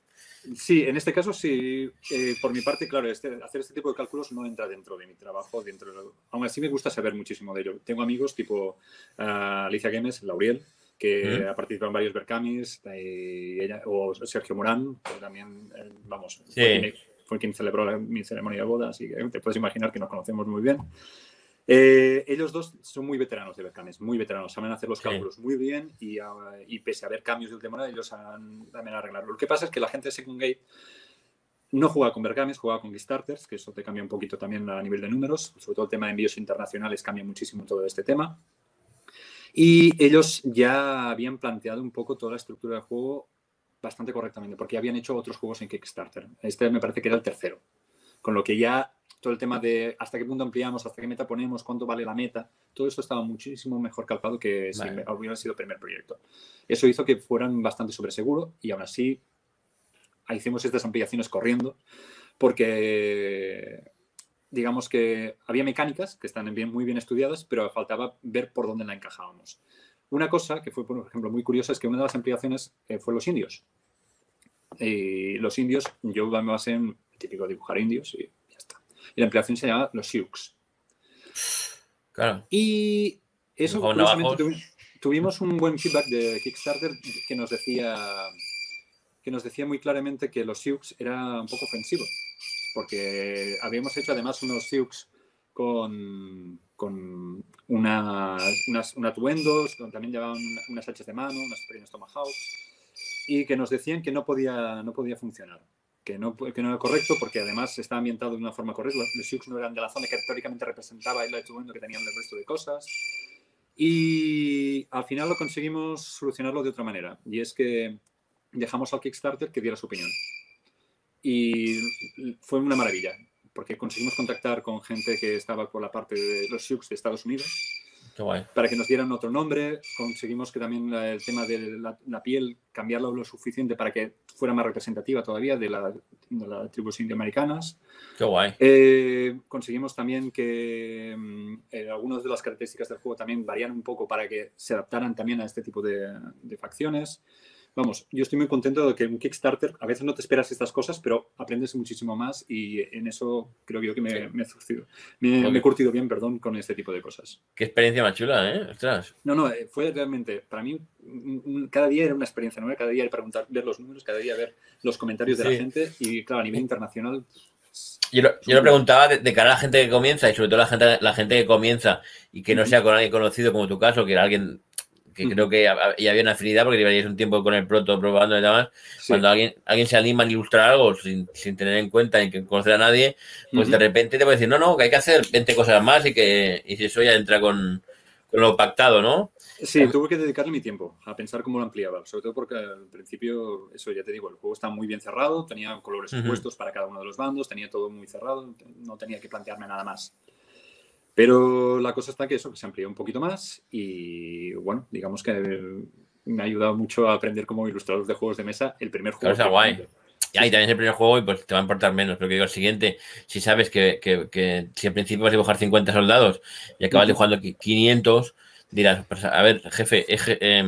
Sí, en este caso sí. Eh, por mi parte, claro, este, hacer este tipo de cálculos no entra dentro de mi trabajo. Dentro de, aún así me gusta saber muchísimo de ello. Tengo amigos tipo uh, Alicia Games, Lauriel, que ¿Mm? ha participado en varios Berkamis, eh, ella, o Sergio Morán, que también, eh, vamos, sí. fue, fue quien celebró la, mi ceremonia de boda, así que te puedes imaginar que nos conocemos muy bien. Eh, ellos dos son muy veteranos de Berkamis, muy veteranos, saben hacer los cálculos sí. muy bien y, uh, y pese a haber cambios de última hora, ellos han, también arreglarlo. Lo que pasa es que la gente de Second Gate no juega con Berkamis, juega con Kickstarters, que eso te cambia un poquito también a nivel de números, sobre todo el tema de envíos internacionales cambia muchísimo todo este tema. Y ellos ya habían planteado un poco toda la estructura del juego bastante correctamente, porque ya habían hecho otros juegos en Kickstarter. Este me parece que era el tercero, con lo que ya... todo el tema de hasta qué punto ampliamos, hasta qué meta ponemos, cuánto vale la meta, todo esto estaba muchísimo mejor calculado que vale. si hubiera sido el primer proyecto. Eso hizo que fueran bastante sobre seguro y aún así hicimos estas ampliaciones corriendo porque digamos que había mecánicas que están bien, muy bien estudiadas, pero faltaba ver por dónde la encajábamos. Una cosa que fue, por ejemplo, muy curiosa es que una de las ampliaciones eh, fue los indios. Y los indios, yo me basé en típico dibujar indios y... y la ampliación se llamaba los Sioux. Claro. Y eso, curiosamente, tuvi tuvimos un buen feedback de Kickstarter que nos decía que nos decía muy claramente que los Sioux era un poco ofensivo, porque habíamos hecho además unos Sioux con, con una, unas, un atuendos, con, también llevaban unas hachas de mano, unos pequeños tomahawks, y que nos decían que no podía, no podía funcionar. Que no, que no era correcto porque además estaba ambientado de una forma correcta. Los Sioux no eran de la zona que teóricamente representaba el atuendo que tenían el resto de cosas. Y al final lo conseguimos solucionarlo de otra manera. Y es que dejamos al Kickstarter que diera su opinión. Y fue una maravilla porque conseguimos contactar con gente que estaba por la parte de los Sioux de Estados Unidos. Qué guay. Para que nos dieran otro nombre, conseguimos que también el tema de la, la piel cambiarlo lo suficiente para que fuera más representativa todavía de las la tribus indioamericanas. Qué guay. Eh, conseguimos también que eh, algunas de las características del juego también varían un poco para que se adaptaran también a este tipo de, de facciones. Vamos, yo estoy muy contento de que un Kickstarter, a veces no te esperas estas cosas, pero aprendes muchísimo más y en eso creo yo que me, sí. me, he, surcido, me, me he curtido bien, perdón, con este tipo de cosas. Qué experiencia más chula, ¿eh? Ostras. No, no, fue realmente, para mí, cada día era una experiencia nueva, cada día preguntar, ver los números, cada día ver los comentarios de sí. la gente y, claro, a nivel internacional... Yo lo, yo lo preguntaba de, de cara a la gente que comienza y sobre todo la gente, la gente que comienza y que no sea con alguien conocido como tu caso, que era alguien que creo que a, ya había una afinidad porque llevaríais un tiempo con el proto probando y demás. Sí. Cuando alguien, alguien se anima a ilustrar algo sin, sin tener en cuenta ni que conocer a nadie, pues uh-huh. de repente te puede decir, no, no, que hay que hacer veinte cosas más y que y eso ya entra con, con lo pactado, ¿no? Sí, tuve que dedicarle mi tiempo a pensar cómo lo ampliaba, sobre todo porque al principio, eso ya te digo, el juego estaba muy bien cerrado, tenía colores uh-huh. opuestos para cada uno de los bandos, tenía todo muy cerrado, no tenía que plantearme nada más. Pero la cosa está que eso, que se amplió un poquito más y, bueno, digamos que me ha ayudado mucho a aprender como ilustrador de juegos de mesa el primer juego. Claro, está guay. Y ahí también es el primer juego y pues te va a importar menos. Pero que digo, el siguiente, si sabes que, que, que si al principio vas a dibujar cincuenta soldados y acabas uh-huh. dibujando quinientos... Dirás, pues, a ver, jefe, eje, eh,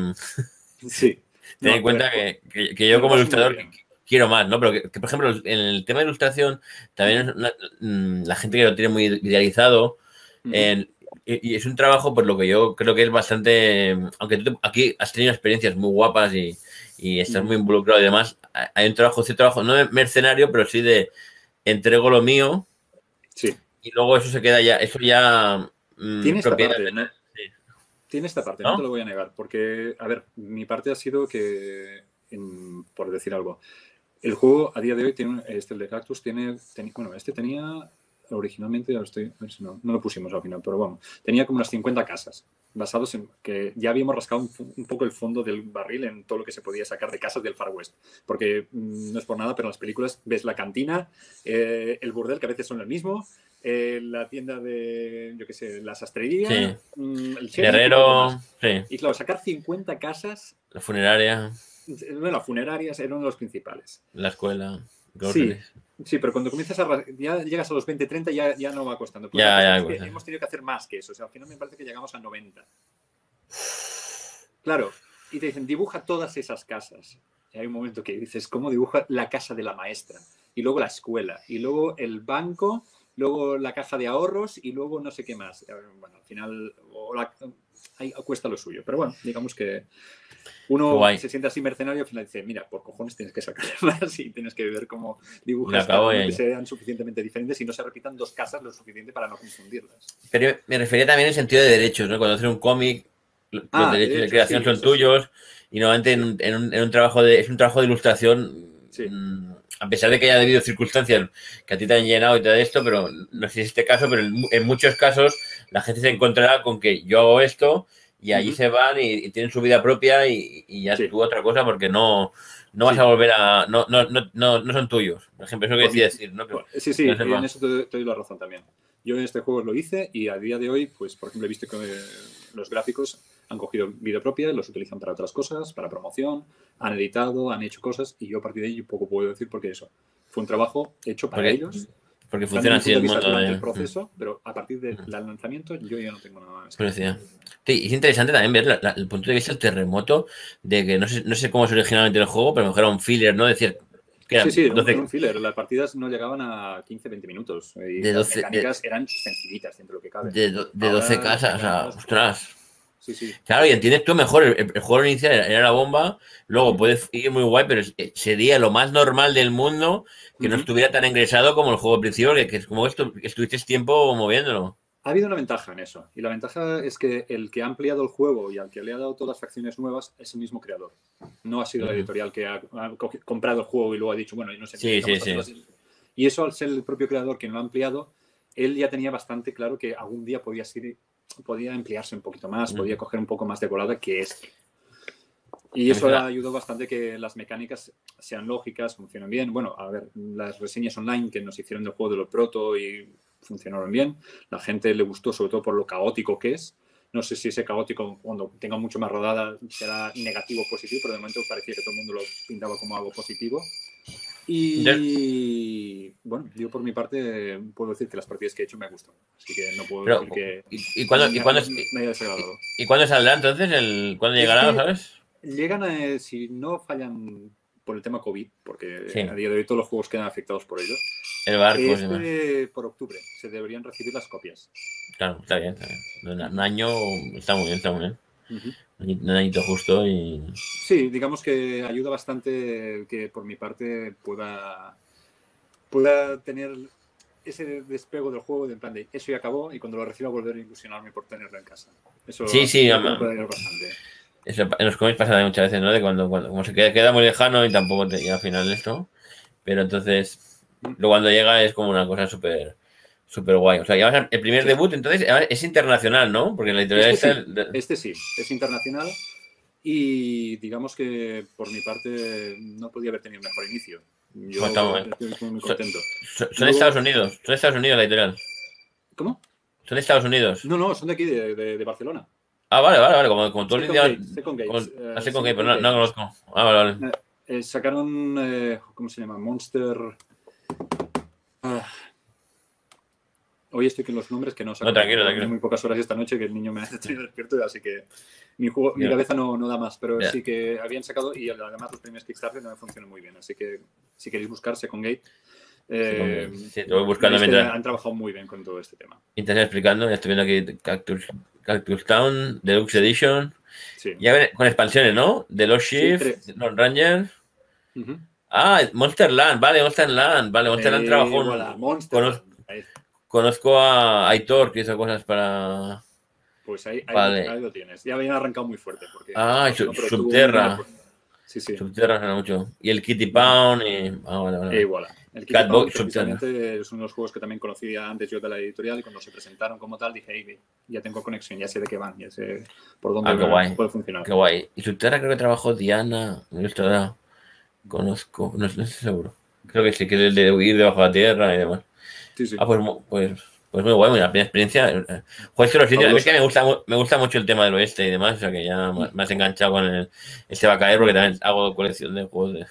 sí. ten no, en cuenta pero, que, que, que yo como ilustrador quiero más, ¿no? Pero que, que, por ejemplo, en el tema de ilustración, también es una, la gente que lo tiene muy idealizado uh-huh. eh, y, y es un trabajo, por lo que yo creo que es bastante... Aunque tú te, aquí has tenido experiencias muy guapas y, y estás uh-huh. muy involucrado y demás, hay un trabajo, sí, trabajo, no de mercenario, pero sí de entrego lo mío sí. y luego eso se queda ya... Eso ya... Tienes propiedad, ¿no? Tiene esta parte, ¿no? No te lo voy a negar, porque, a ver, mi parte ha sido que, en, por decir algo, el juego a día de hoy, tiene este el de Cactus, tiene, ten, bueno, este tenía, originalmente, ahora estoy, a ver si no, no lo pusimos al final, pero bueno, tenía como unas cincuenta casas, basados en que ya habíamos rascado un, un poco el fondo del barril en todo lo que se podía sacar de casas del Far West, porque no es por nada, pero en las películas ves la cantina, eh, el burdel, que a veces son el mismo, Eh, la tienda de, yo qué sé, la sastrería, sí. el herrero, sí. y claro, sacar cincuenta casas. La funeraria. Bueno, las funerarias eran los principales. La escuela. Sí, sí, pero cuando comienzas a, ya llegas a los veinte, treinta ya, ya no va costando. Ya, ya, es que hemos tenido que hacer más que eso, o sea, al final me parece que llegamos a noventa. Claro, y te dicen, dibuja todas esas casas. Y hay un momento que dices, ¿cómo dibuja la casa de la maestra? Y luego la escuela, y luego el banco... Luego la caja de ahorros y luego no sé qué más. Bueno, al final o la, ahí cuesta lo suyo. Pero bueno, digamos que uno Guay. se siente así mercenario y al final dice, mira, por cojones tienes que sacar más y tienes que ver cómo dibujas que sean suficientemente diferentes y no se repitan dos casas lo suficiente para no confundirlas. Pero me refería también al sentido de derechos, ¿no? Cuando haces un cómic, los ah, derechos de, hecho, de creación sí, son tuyos sí. y normalmente en un, en un, en un trabajo de, es un trabajo de ilustración... Sí. Mmm, a pesar de que haya habido circunstancias que a ti te han llenado y todo esto, pero no sé si es este caso, pero en muchos casos la gente se encontrará con que yo hago esto y allí uh-huh. se van y, y tienen su vida propia y, y ya sí. tú otra cosa porque no, no vas sí. a volver a... No, no, no, no, no son tuyos, por ejemplo, eso que decía decir, ¿no? Pero, sí, sí, no sé en más. Eso te, te doy la razón también. Yo en este juego lo hice y a día de hoy, pues por ejemplo, he visto que eh, los gráficos han cogido vida propia, los utilizan para otras cosas, para promoción, han editado, han hecho cosas y yo a partir de ahí poco puedo decir porque eso fue un trabajo hecho para porque, ellos. Porque funciona así el mundo. El proceso, pero a partir del lanzamiento yo ya no tengo nada más. Pues sí, es interesante también ver la, la, el punto de vista del terremoto, de que no sé, no sé cómo es originalmente el juego, pero a lo mejor era un filler, ¿no? Decir... Sí, sí, era un filler. Las partidas no llegaban a quince, veinte minutos. Y de doce, las mecánicas de, eran sencillitas dentro de lo que cabe. De, do, de doce ahora, casas, o sea, ostras. Sí, sí. Claro, y entiendes tú mejor. El, el juego inicial era la bomba, luego sí. puedes ir muy guay, pero sería lo más normal del mundo que uh-huh. no estuviera tan ingresado como el juego principal, que, que es como esto, que estuviste tiempo moviéndolo. Ha habido una ventaja en eso. Y la ventaja es que el que ha ampliado el juego y al que le ha dado todas las facciones nuevas es el mismo creador. No ha sido uh-huh. la editorial que ha, ha comprado el juego y luego ha dicho, bueno, no sé qué. Sí, sí, sí. Y eso, al ser el propio creador quien lo ha ampliado, él ya tenía bastante claro que algún día podía, ser, podía ampliarse un poquito más, uh-huh. podía coger un poco más de volada que este. Y eso ha ayudado bastante que las mecánicas sean lógicas, funcionen bien. Bueno, a ver, las reseñas online que nos hicieron del juego de lo proto y... funcionaron bien, la gente le gustó sobre todo por lo caótico que es, no sé si ese caótico cuando tenga mucho más rodada será negativo o positivo, pero de momento parecía que todo el mundo lo pintaba como algo positivo y ¿sí? bueno, yo por mi parte puedo decir que las partidas que he hecho me gustan, así que no puedo pero, decir que... ¿Y, y cuándo saldrá entonces? El, ¿Cuándo llegará, este, sabes? llegan a, si no fallan por el tema COVID, porque sí. a día de hoy todos los juegos quedan afectados por ello. El barco. Este, por octubre se deberían recibir las copias. Claro, está bien, está bien. Un año está muy bien, está muy bien. Uh-huh. Un añito justo y... Sí, digamos que ayuda bastante que por mi parte pueda, pueda tener ese despego del juego de en plan de eso ya acabó y cuando lo reciba volver a ilusionarme por tenerlo en casa. Eso sí, sí, puede ayudar bastante. Eso, en los cómics pasa muchas veces, ¿no? De cuando, cuando como se queda, queda muy lejano y tampoco te llega al final esto. Pero entonces, luego cuando llega es como una cosa súper súper guay. O sea, ya vas a, el primer sí. debut, entonces, es internacional, ¿no? Porque la editorial este está... Sí. Este sí, es internacional y digamos que por mi parte no podía haber tenido un mejor inicio. Yo pues estoy muy contento. Son, son, son luego... Estados Unidos, son Estados Unidos la editorial. ¿Cómo? Son de Estados Unidos. No, no, son de aquí, de, de, de Barcelona. Ah, vale, vale, vale, como, como tú le dices. Second Games. Ah, Second Games, pero no, no conozco. Ah, vale, vale. Eh, sacaron, eh, ¿cómo se llama? Monster. Ah. Hoy estoy con los nombres que no saco. No, tranquilo, tranquilo. Muy pocas horas esta noche que el niño me ha tenido despierto, así que mi, juego, mi cabeza no, no da más, pero yeah. sí que habían sacado y además los primeros Kickstarter no me funcionan muy bien, así que si queréis buscar Second Gate. Eh, sí, te voy buscando mientras... Han trabajado muy bien con todo este tema. Intenté explicando, ya estoy viendo aquí Cactus, Cactus Town, Deluxe Edition. Sí. Ya con expansiones, ¿no? The Lost Shift, sí, Lone Ranger. Uh -huh. Ah, Monster Land, vale, Monster Land, vale, Monster Land eh, trabajó. Voilà, Monster conozco, Land. Conozco a Aitor que hizo cosas para. Pues ahí, ahí, vale. ahí lo tienes. Ya habían arrancado muy fuerte. Porque ah, no, y Subterra. Sí, sí. Subterra suena mucho. Y el Kitty Pound. Y... Ah, vale, vale. Eh, voilà. El Catbox precisamente es uno de los juegos que también conocí antes yo de la editorial y cuando se presentaron como tal dije, hey, ya tengo conexión, ya sé de qué van, ya sé por dónde ah, qué guay. Puede funcionar. Qué guay. Y Subterra creo que trabajó Diana, nuestra conozco, no, no estoy seguro. Creo que sí, que es el de huir debajo de la tierra y demás. Sí, sí. Ah, pues, pues, pues muy guay, muy la primera experiencia. Joder, que los sitios, a mí es que me gusta, me gusta mucho el tema del oeste y demás, o sea que ya mm. me has enganchado con el, este va a caer porque también hago colección de juegos de...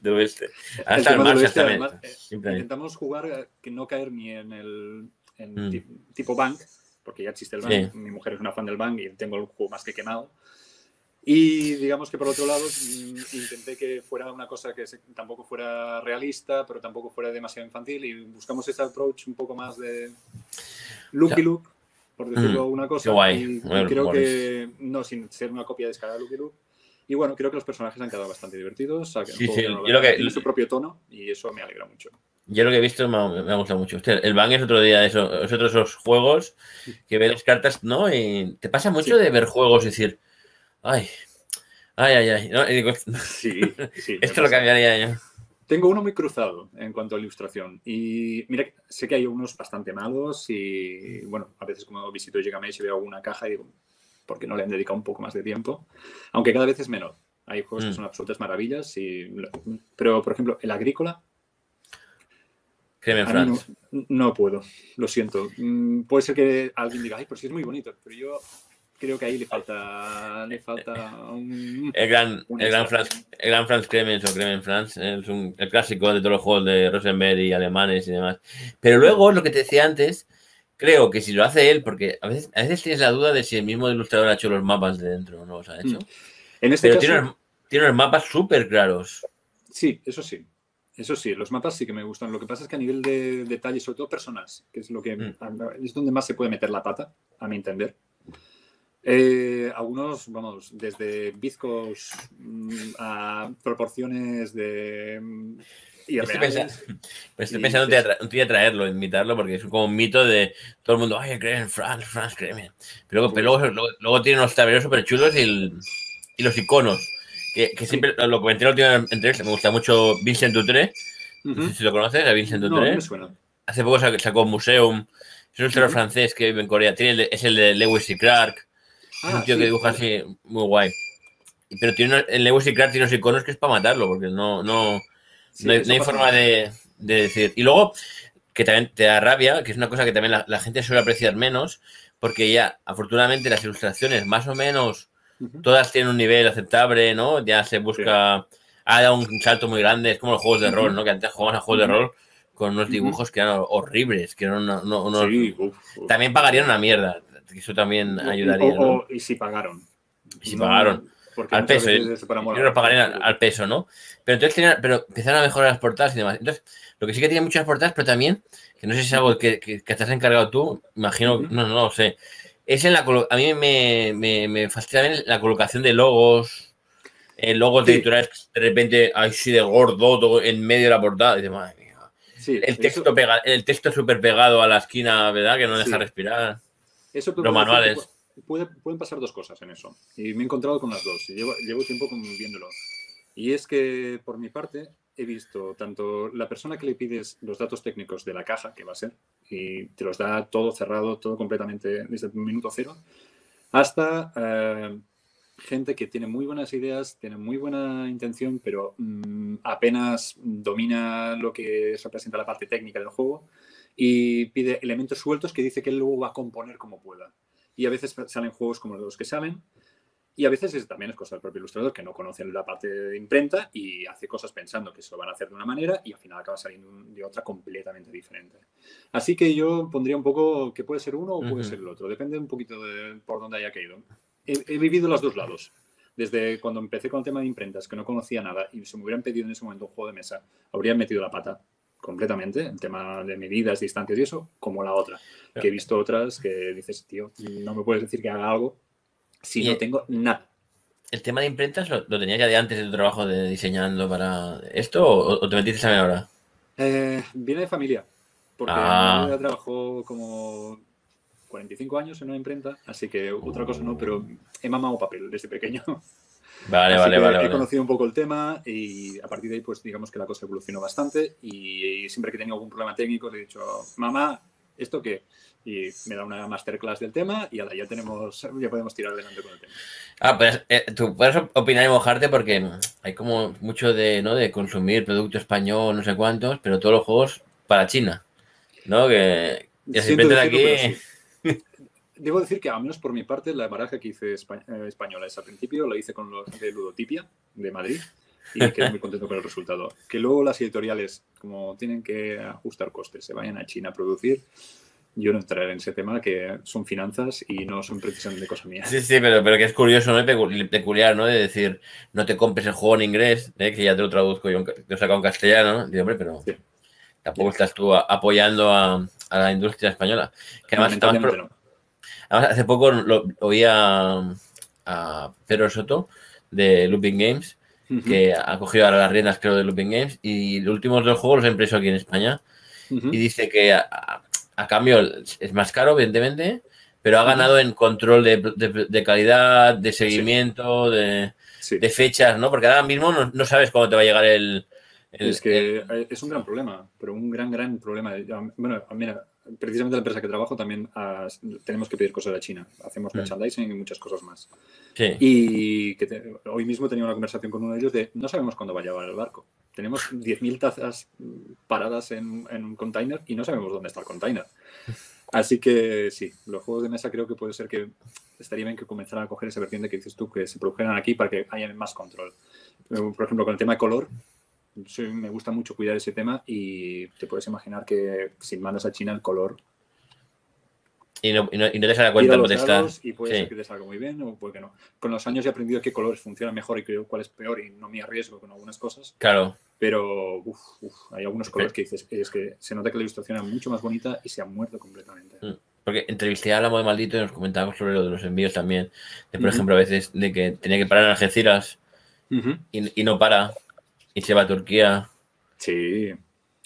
de oeste. Hasta el marcha, oeste además, eh, intentamos jugar que no caer ni en el en mm. tipo Bank, porque ya existe el Bank, sí. Mi mujer es una fan del Bank y tengo el juego más que quemado. Y digamos que por otro lado intenté que fuera una cosa que se, tampoco fuera realista, pero tampoco fuera demasiado infantil y buscamos ese approach un poco más de looky look, por decirlo mm. una cosa. Y bueno, creo que no sin ser una copia descarada de looky look. Y bueno, creo que los personajes han quedado bastante divertidos. Sí, sí. Tiene su propio tono y eso me alegra mucho. Yo lo que he visto me ha, me ha gustado mucho. Usted, el Bang es otro día de eso, es otro de esos juegos que ves cartas, ¿no? Y te pasa mucho sí. de ver juegos y decir, ay, ay, ay, ay. ¿No? Y digo, sí, sí, esto lo cambiaría yo. Tengo uno muy cruzado en cuanto a ilustración. Y mira, sé que hay unos bastante malos y, bueno, a veces como visito Gigamesh y veo alguna caja y digo... porque no le han dedicado un poco más de tiempo, aunque cada vez es menor. Hay juegos mm. que son absolutas maravillas, y... pero por ejemplo, el Agrícola... Kremen Franz. No, no puedo, lo siento. Puede ser que alguien diga, ay, pero sí es muy bonito, pero yo creo que ahí le falta... Le falta un, el gran, el gran, Franz, el gran Franz Kremen o Kremen Franz, es un, el clásico de todos los juegos de Rosenberg y alemanes y demás. Pero luego, lo que te decía antes... Creo que si lo hace él, porque a veces, a veces tienes la duda de si el mismo ilustrador ha hecho los mapas de dentro o no los ha hecho. En este Pero caso, tiene, unos, tiene unos mapas súper claros. Sí, eso sí. Eso sí, los mapas sí que me gustan. Lo que pasa es que a nivel de detalles, sobre todo personas, que es lo que mm. es donde más se puede meter la pata, a mi entender. Eh, algunos, vamos, desde bizcos a proporciones de... Y estoy pensando, estoy pensando sí, sí. un día traerlo, invitarlo, porque es como un mito de todo el mundo, ay, Kremen, Franz, Franz Kremen. Pero, pero luego, luego, luego tiene unos tableros súper chulos y, el, y los iconos, que, que siempre sí. lo comenté en la última entrevista, me gusta mucho Vincent Dutrait, uh-huh. no sé si lo conoces, a Vincent Dutrait. No, no me suena. Hace poco sacó, sacó Museum, es un ilustrador uh-huh. francés que vive en Corea, tiene el de, es el de Lewis and Clark, ah, es un tío sí, que dibuja sí. así, muy guay. Pero tiene unos, el Lewis and Clark tiene unos iconos que es para matarlo, porque no... no Sí, no, hay, no hay forma de, de decir. Y luego, que también te da rabia, que es una cosa que también la, la gente suele apreciar menos, porque ya, afortunadamente, las ilustraciones, más o menos, uh-huh. todas tienen un nivel aceptable, ¿no? Ya se busca... Sí. Ha dado un salto muy grande. Es como los juegos de uh-huh. rol, ¿no? Que antes jugaban a juegos uh-huh. de rol con unos dibujos uh-huh. que eran horribles, que eran unos... unos sí, uf, uf. También pagarían una mierda. Eso también ayudaría. O, o, ¿no? Y si pagaron. Y si no, pagaron. Porque al peso, veces se yo no pagarían al, al peso, ¿no? Pero entonces tenían, pero empezaron a mejorar las portadas y demás. Entonces, lo que sí que tiene muchas portadas, pero también, que no sé si es algo que, que, que te has encargado tú, imagino, uh-huh. no, no lo sé. Es en la a mí me, me, me fascina bien la colocación de logos, eh, logos sí. de editoriales de repente, así de gordo, todo en medio de la portada, y dices, madre mía. Sí, el texto eso... pega, el texto súper pegado a la esquina, ¿verdad? Que no deja sí. respirar. Eso Los manuales. Decir, Puede, pueden pasar dos cosas en eso. Y me he encontrado con las dos. Y llevo, llevo tiempo viéndolo. Y es que, por mi parte, he visto tanto la persona que le pides los datos técnicos de la caja, que va a ser, y te los da todo cerrado, todo completamente desde el minuto cero, hasta eh, gente que tiene muy buenas ideas, tiene muy buena intención, pero mmm, apenas domina lo que representa la parte técnica del juego y pide elementos sueltos que dice que él luego va a componer como pueda. Y a veces salen juegos como los que salen. Y a veces es, también es cosa del propio ilustrador que no conoce la parte de imprenta y hace cosas pensando que se lo van a hacer de una manera y al final acaba saliendo de otra completamente diferente. Así que yo pondría un poco que puede ser uno o puede uh-huh. ser el otro. Depende un poquito de por dónde haya caído. He, he vivido los dos lados. Desde cuando empecé con el tema de imprentas, que no conocía nada, y si me hubieran pedido en ese momento un juego de mesa, habrían metido la pata. Completamente, el tema de medidas, distancias y eso, como la otra. Claro. Que he visto otras que dices, tío, no me puedes decir que haga algo si y no tengo nada. ¿El tema de imprentas lo, lo tenías ya de antes de tu trabajo de diseñando para esto o, o te metiste también ahora? Eh, viene de familia, porque ah. mi trabajó como cuarenta y cinco años en una imprenta, así que otra cosa no, pero he mamado papel desde pequeño. Vale, Así vale, vale. He vale. conocido un poco el tema y a partir de ahí, pues digamos que la cosa evolucionó bastante. Y, y siempre que he tenido algún problema técnico, le he dicho, mamá, ¿esto qué? Y me da una masterclass del tema y ya tenemos, ya podemos tirar adelante con el tema. Ah, pues eh, tú puedes opinar y mojarte porque hay como mucho de, ¿no? de consumir producto español, no sé cuántos, pero todos los juegos para China, ¿no? Que ya se inventan aquí. Debo decir que, al menos por mi parte, la baraja que hice espa eh, española es al principio, la hice con los de Ludotipia, de Madrid, y quedé muy contento con el resultado. Que luego las editoriales, como tienen que ajustar costes, se vayan a China a producir, yo no entraré en ese tema, que son finanzas y no son precisamente cosa mía. Sí, sí, pero, pero que es curioso, ¿no? Es peculiar, ¿no? De decir, no te compres el juego en inglés, ¿eh? Que ya te lo traduzco, yo te lo saco en castellano, digo, hombre, pero sí. tampoco sí. estás tú a, apoyando a, a la industria española. Que además está más... Además, hace poco lo, oí a, a Pedro Soto de Looping Games, uh-huh. que ha cogido ahora las riendas, creo, de Looping Games, y los últimos dos juegos los ha impreso aquí en España. Uh-huh. Y dice que a, a, a cambio es más caro, evidentemente, pero ha ganado uh-huh. en control de, de, de calidad, de seguimiento, sí. De, sí. de fechas, ¿no? Porque ahora mismo no, no sabes cuándo te va a llegar el... el es que el... es un gran problema, pero un gran, gran problema. Bueno, mira... Precisamente la empresa que trabajo también uh, tenemos que pedir cosas de China. Hacemos mm. merchandising y muchas cosas más. Sí. Y que te, hoy mismo tenía una conversación con uno de ellos de no sabemos cuándo va a llegar el barco. Tenemos diez mil tazas paradas en, en un container y no sabemos dónde está el container. Así que sí, los juegos de mesa creo que puede ser que estaría bien que comenzaran a coger esa vertiente que dices tú, que se produjeran aquí para que haya más control. Por ejemplo, con el tema de color. Sí, me gusta mucho cuidar ese tema y te puedes imaginar que si mandas a China el color y no, y no, y no te sale cuenta por estar y puede sí. ser que te salga muy bien o puede que no. Con los años he aprendido qué colores funcionan mejor y cuál es peor y no me arriesgo con algunas cosas, claro, pero uf, uf, hay algunos colores que dices es que se nota que la ilustración es mucho más bonita y se ha muerto completamente. Porque entrevisté a La Morada Maldita y nos comentábamos sobre lo de los envíos también, de, por uh-huh. ejemplo, a veces de que tenía que parar en Algeciras uh-huh. y, y no para y se va a Turquía. Sí. Y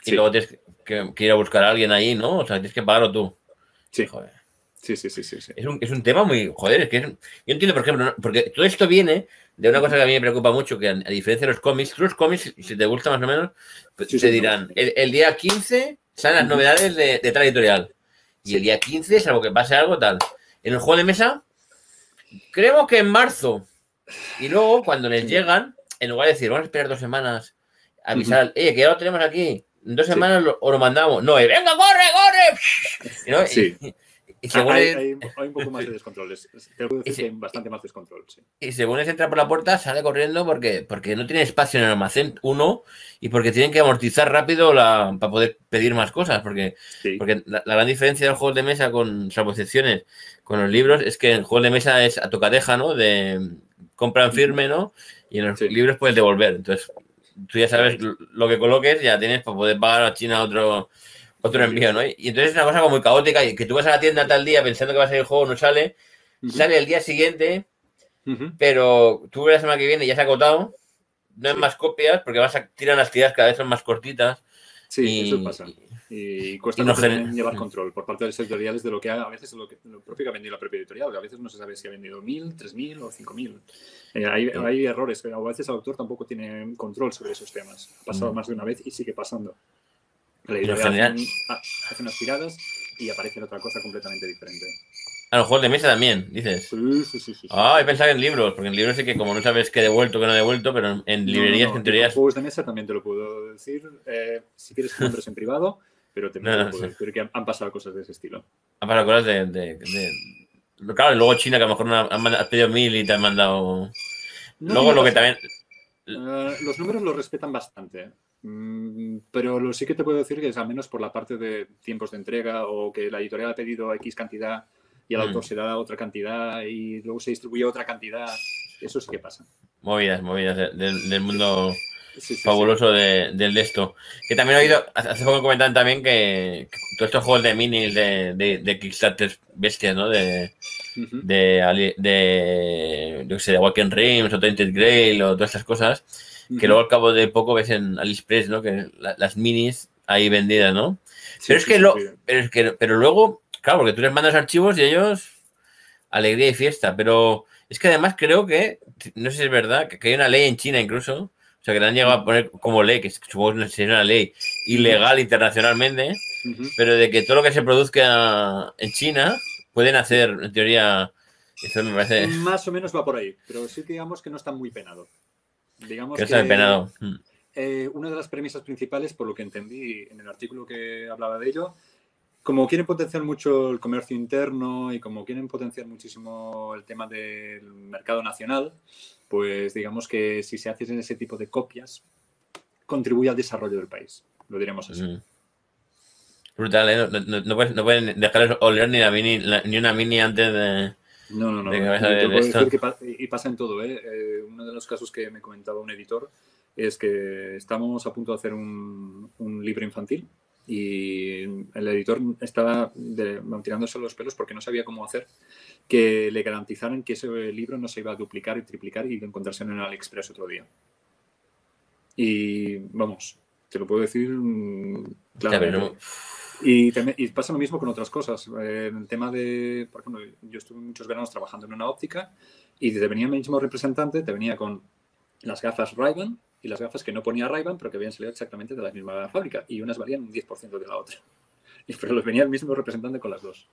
sí. luego tienes que, que ir a buscar a alguien ahí, ¿no? O sea, tienes que pagarlo tú. Sí. Joder. Sí, sí, sí, sí, sí. Es un, es un tema muy... Joder, es que... Es, yo entiendo, por ejemplo, ¿no? Porque todo esto viene de una cosa que a mí me preocupa mucho, que a, a diferencia de los cómics, los cómics, si te gusta más o menos, pues, sí, te sí, dirán, sí. El, el día quince salen las novedades de, de tal editorial. Y sí. el día quince, salvo que pase algo, tal. En el juego de mesa, creemos que en marzo. Y luego, cuando les sí. llegan... En lugar de decir, vamos a esperar dos semanas, avisar, uh-huh. eh, que ya lo tenemos aquí, en dos semanas sí. lo, o lo mandamos. No, y venga, corre, corre. ¿No? Sí. Y, y según hay, es... hay, hay un poco más de descontrol. Es, es, te puedo decir se, que hay bastante más descontrol. Sí. Y según es entrar por la puerta, sale corriendo porque, porque no tiene espacio en el almacén, uno, y porque tienen que amortizar rápido la, para poder pedir más cosas. Porque, sí. porque la, la gran diferencia de los juegos de mesa con las excepciones, con los libros, es que el juego de mesa es a tocateja, ¿no? De... compran firme, ¿no? Y en los sí. libros puedes devolver. Entonces, tú ya sabes lo que coloques, ya tienes para poder pagar a China otro, otro envío, ¿no? Y entonces es una cosa como muy caótica, y que tú vas a la tienda tal día pensando que va a salir el juego, no sale, uh-huh. sale el día siguiente, uh-huh. pero tú la semana que viene ya se ha agotado, no hay más copias, porque vas a tirar las tiras, cada vez son más cortitas. Sí, y, eso pasa. Y cuesta y no llevar control por parte de los editoriales de lo que ha, a veces lo, que, lo propio que ha vendido la propia editorial, que a veces no se sabe si ha vendido mil, tres mil o cinco mil. Eh, hay, sí. hay errores, a veces el autor tampoco tiene control sobre esos temas. Ha pasado mm. más de una vez y sigue pasando. La editorial hace, hace unas tiradas y aparece otra cosa completamente diferente. A los juegos de mesa también, dices. Sí, sí, sí. sí. Ah, he pensado en libros, porque en libros sí que como no sabes qué he devuelto, qué no he devuelto, pero en librerías, no, no, en teorías... En juegos de mesa también te lo puedo decir, eh, si quieres que compres en privado, pero te no, no, puedo sí. decir que han, han pasado cosas de ese estilo. Han pasado cosas de... de, de... Claro, y luego China, que a lo mejor no han mandado, has pedido mil y te han mandado... No, luego no lo pasa. Que también... Uh, los números los respetan bastante, pero lo sí que te puedo decir que es al menos por la parte de tiempos de entrega o que la editorial ha pedido X cantidad... Y al autor se da otra cantidad y luego se distribuye otra cantidad. Eso sí que pasa. Movidas, movidas del, del mundo sí, sí, fabuloso sí. De, del de esto. Que también he oído, hace poco comentaban también que, que todos estos juegos de minis de, de, de Kickstarter bestias, ¿no? De, uh-huh. de, de, yo qué sé, de Awakened Rims o Tainted Grail o todas estas cosas, uh-huh. que luego al cabo de poco ves en AliExpress, ¿no? Que la, las minis ahí vendidas, ¿no? Sí, pero, es sí, que lo, pero es que pero luego... Claro, porque tú les mandas archivos y ellos alegría y fiesta, pero es que además creo que, no sé si es verdad, que hay una ley en China incluso, o sea, que le han llegado a poner como ley, que supongo que es una ley ilegal internacionalmente, uh-huh. pero de que todo lo que se produzca en China pueden hacer, en teoría, eso me parece... Más o menos va por ahí, pero sí que digamos que no está muy penado. Digamos que no está que... penado. Eh, una de las premisas principales, por lo que entendí en el artículo que hablaba de ello, como quieren potenciar mucho el comercio interno y como quieren potenciar muchísimo el tema del mercado nacional, pues digamos que si se hacen ese tipo de copias, contribuye al desarrollo del país. Lo diremos así. Mm. Brutal, ¿eh? No, no, no, puedes, no pueden dejar oler ni, la mini, la, ni una mini antes de... No, no, no. Que pa y pasa en todo, ¿eh? Eh, uno de los casos que me comentaba un editor es que estamos a punto de hacer un, un libro infantil. Y el editor estaba de, tirándose los pelos porque no sabía cómo hacer que le garantizaran que ese libro no se iba a duplicar y triplicar y encontrarse en AliExpress otro día. Y vamos, te lo puedo decir claro. Y, y pasa lo mismo con otras cosas. El tema de, por ejemplo, yo estuve muchos veranos trabajando en una óptica y te venía el mismo representante, te venía con las gafas Ray-Ban y las gafas que no ponía Ray-Ban, pero que habían salido exactamente de la misma fábrica. Y unas valían un diez por ciento de la otra. Pero los venía el mismo representante con las dos.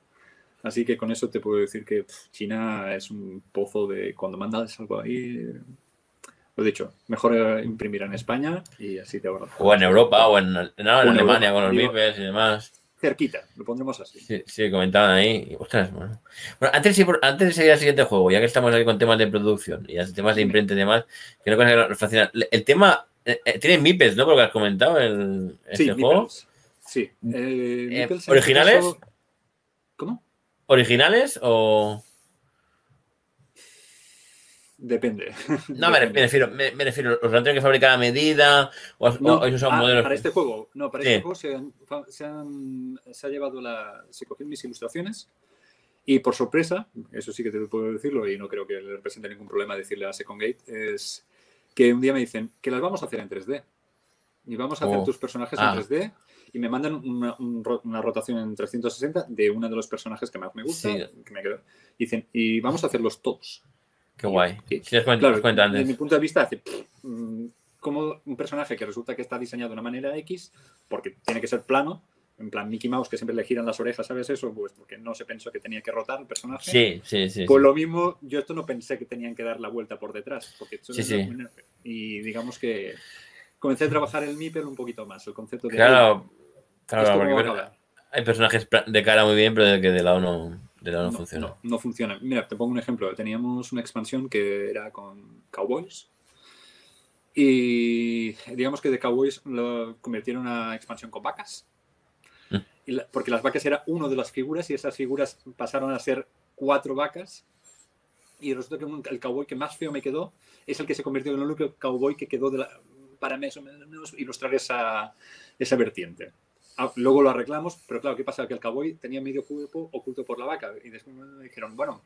Así que con eso te puedo decir que pff, China es un pozo de... Cuando mandas algo ahí... Lo dicho, mejor imprimir en España y así te ahorras. O en Europa, o en, no, en Alemania, Europa, con los bipes y demás. Cerquita, lo pondremos así. Sí, sí, comentaban ahí. Ostras, bueno. Bueno, antes, antes de seguir al siguiente juego, ya que estamos aquí con temas de producción y temas de imprenta y demás, que no cosa que fascina. El tema, eh, tiene MIPES, ¿no? Por lo que has comentado, el, este sí, juego. Mipels. Sí, eh, eh, Mipels ¿Originales? Caso... ¿Cómo? ¿Originales o...? Depende. No, Depende. Me refiero, me, me refiero, ¿os han tenido que fabricar a medida? O, no, o esos son ah, modelos... Para este juego, no, para sí. este juego se han, se han se ha llevado la... Se cogieron mis ilustraciones y por sorpresa, eso sí que te puedo decirlo y no creo que le represente ningún problema decirle a Second Gate, es que un día me dicen que las vamos a hacer en tres D y vamos a oh. hacer tus personajes ah. en tres D y me mandan una, una rotación en trescientos sesenta de uno de los personajes que más me gusta sí. que me quedo. Y dicen, y vamos a hacerlos todos. Qué guay. Sí. Si les cuento, claro, les cuento antes. Desde mi punto de vista, hace como un personaje que resulta que está diseñado de una manera X, porque tiene que ser plano, en plan Mickey Mouse, que siempre le giran las orejas, ¿sabes eso? Pues porque no se pensó que tenía que rotar el personaje. Sí, sí, sí. Pues sí. lo mismo, yo esto no pensé que tenían que dar la vuelta por detrás, porque esto sí, es sí. Una... Y digamos que comencé a trabajar el MIPEL un poquito más, el concepto de... Claro, claro, porque pero, hay personajes de cara muy bien, pero de que de lado no... De lado no, no funciona. No, no funciona. Mira, te pongo un ejemplo. Teníamos una expansión que era con Cowboys y digamos que de Cowboys lo convirtieron en una expansión con vacas. ¿Eh? Y la, porque las vacas era una de las figuras y esas figuras pasaron a ser cuatro vacas y resulta que el cowboy que más feo me quedó es el que se convirtió en el único cowboy que quedó de la, para más o menos ilustrar esa, esa vertiente. Luego lo arreglamos, pero claro, ¿qué pasa? Que el cowboy tenía medio cuerpo oculto por la vaca y después me dijeron, bueno,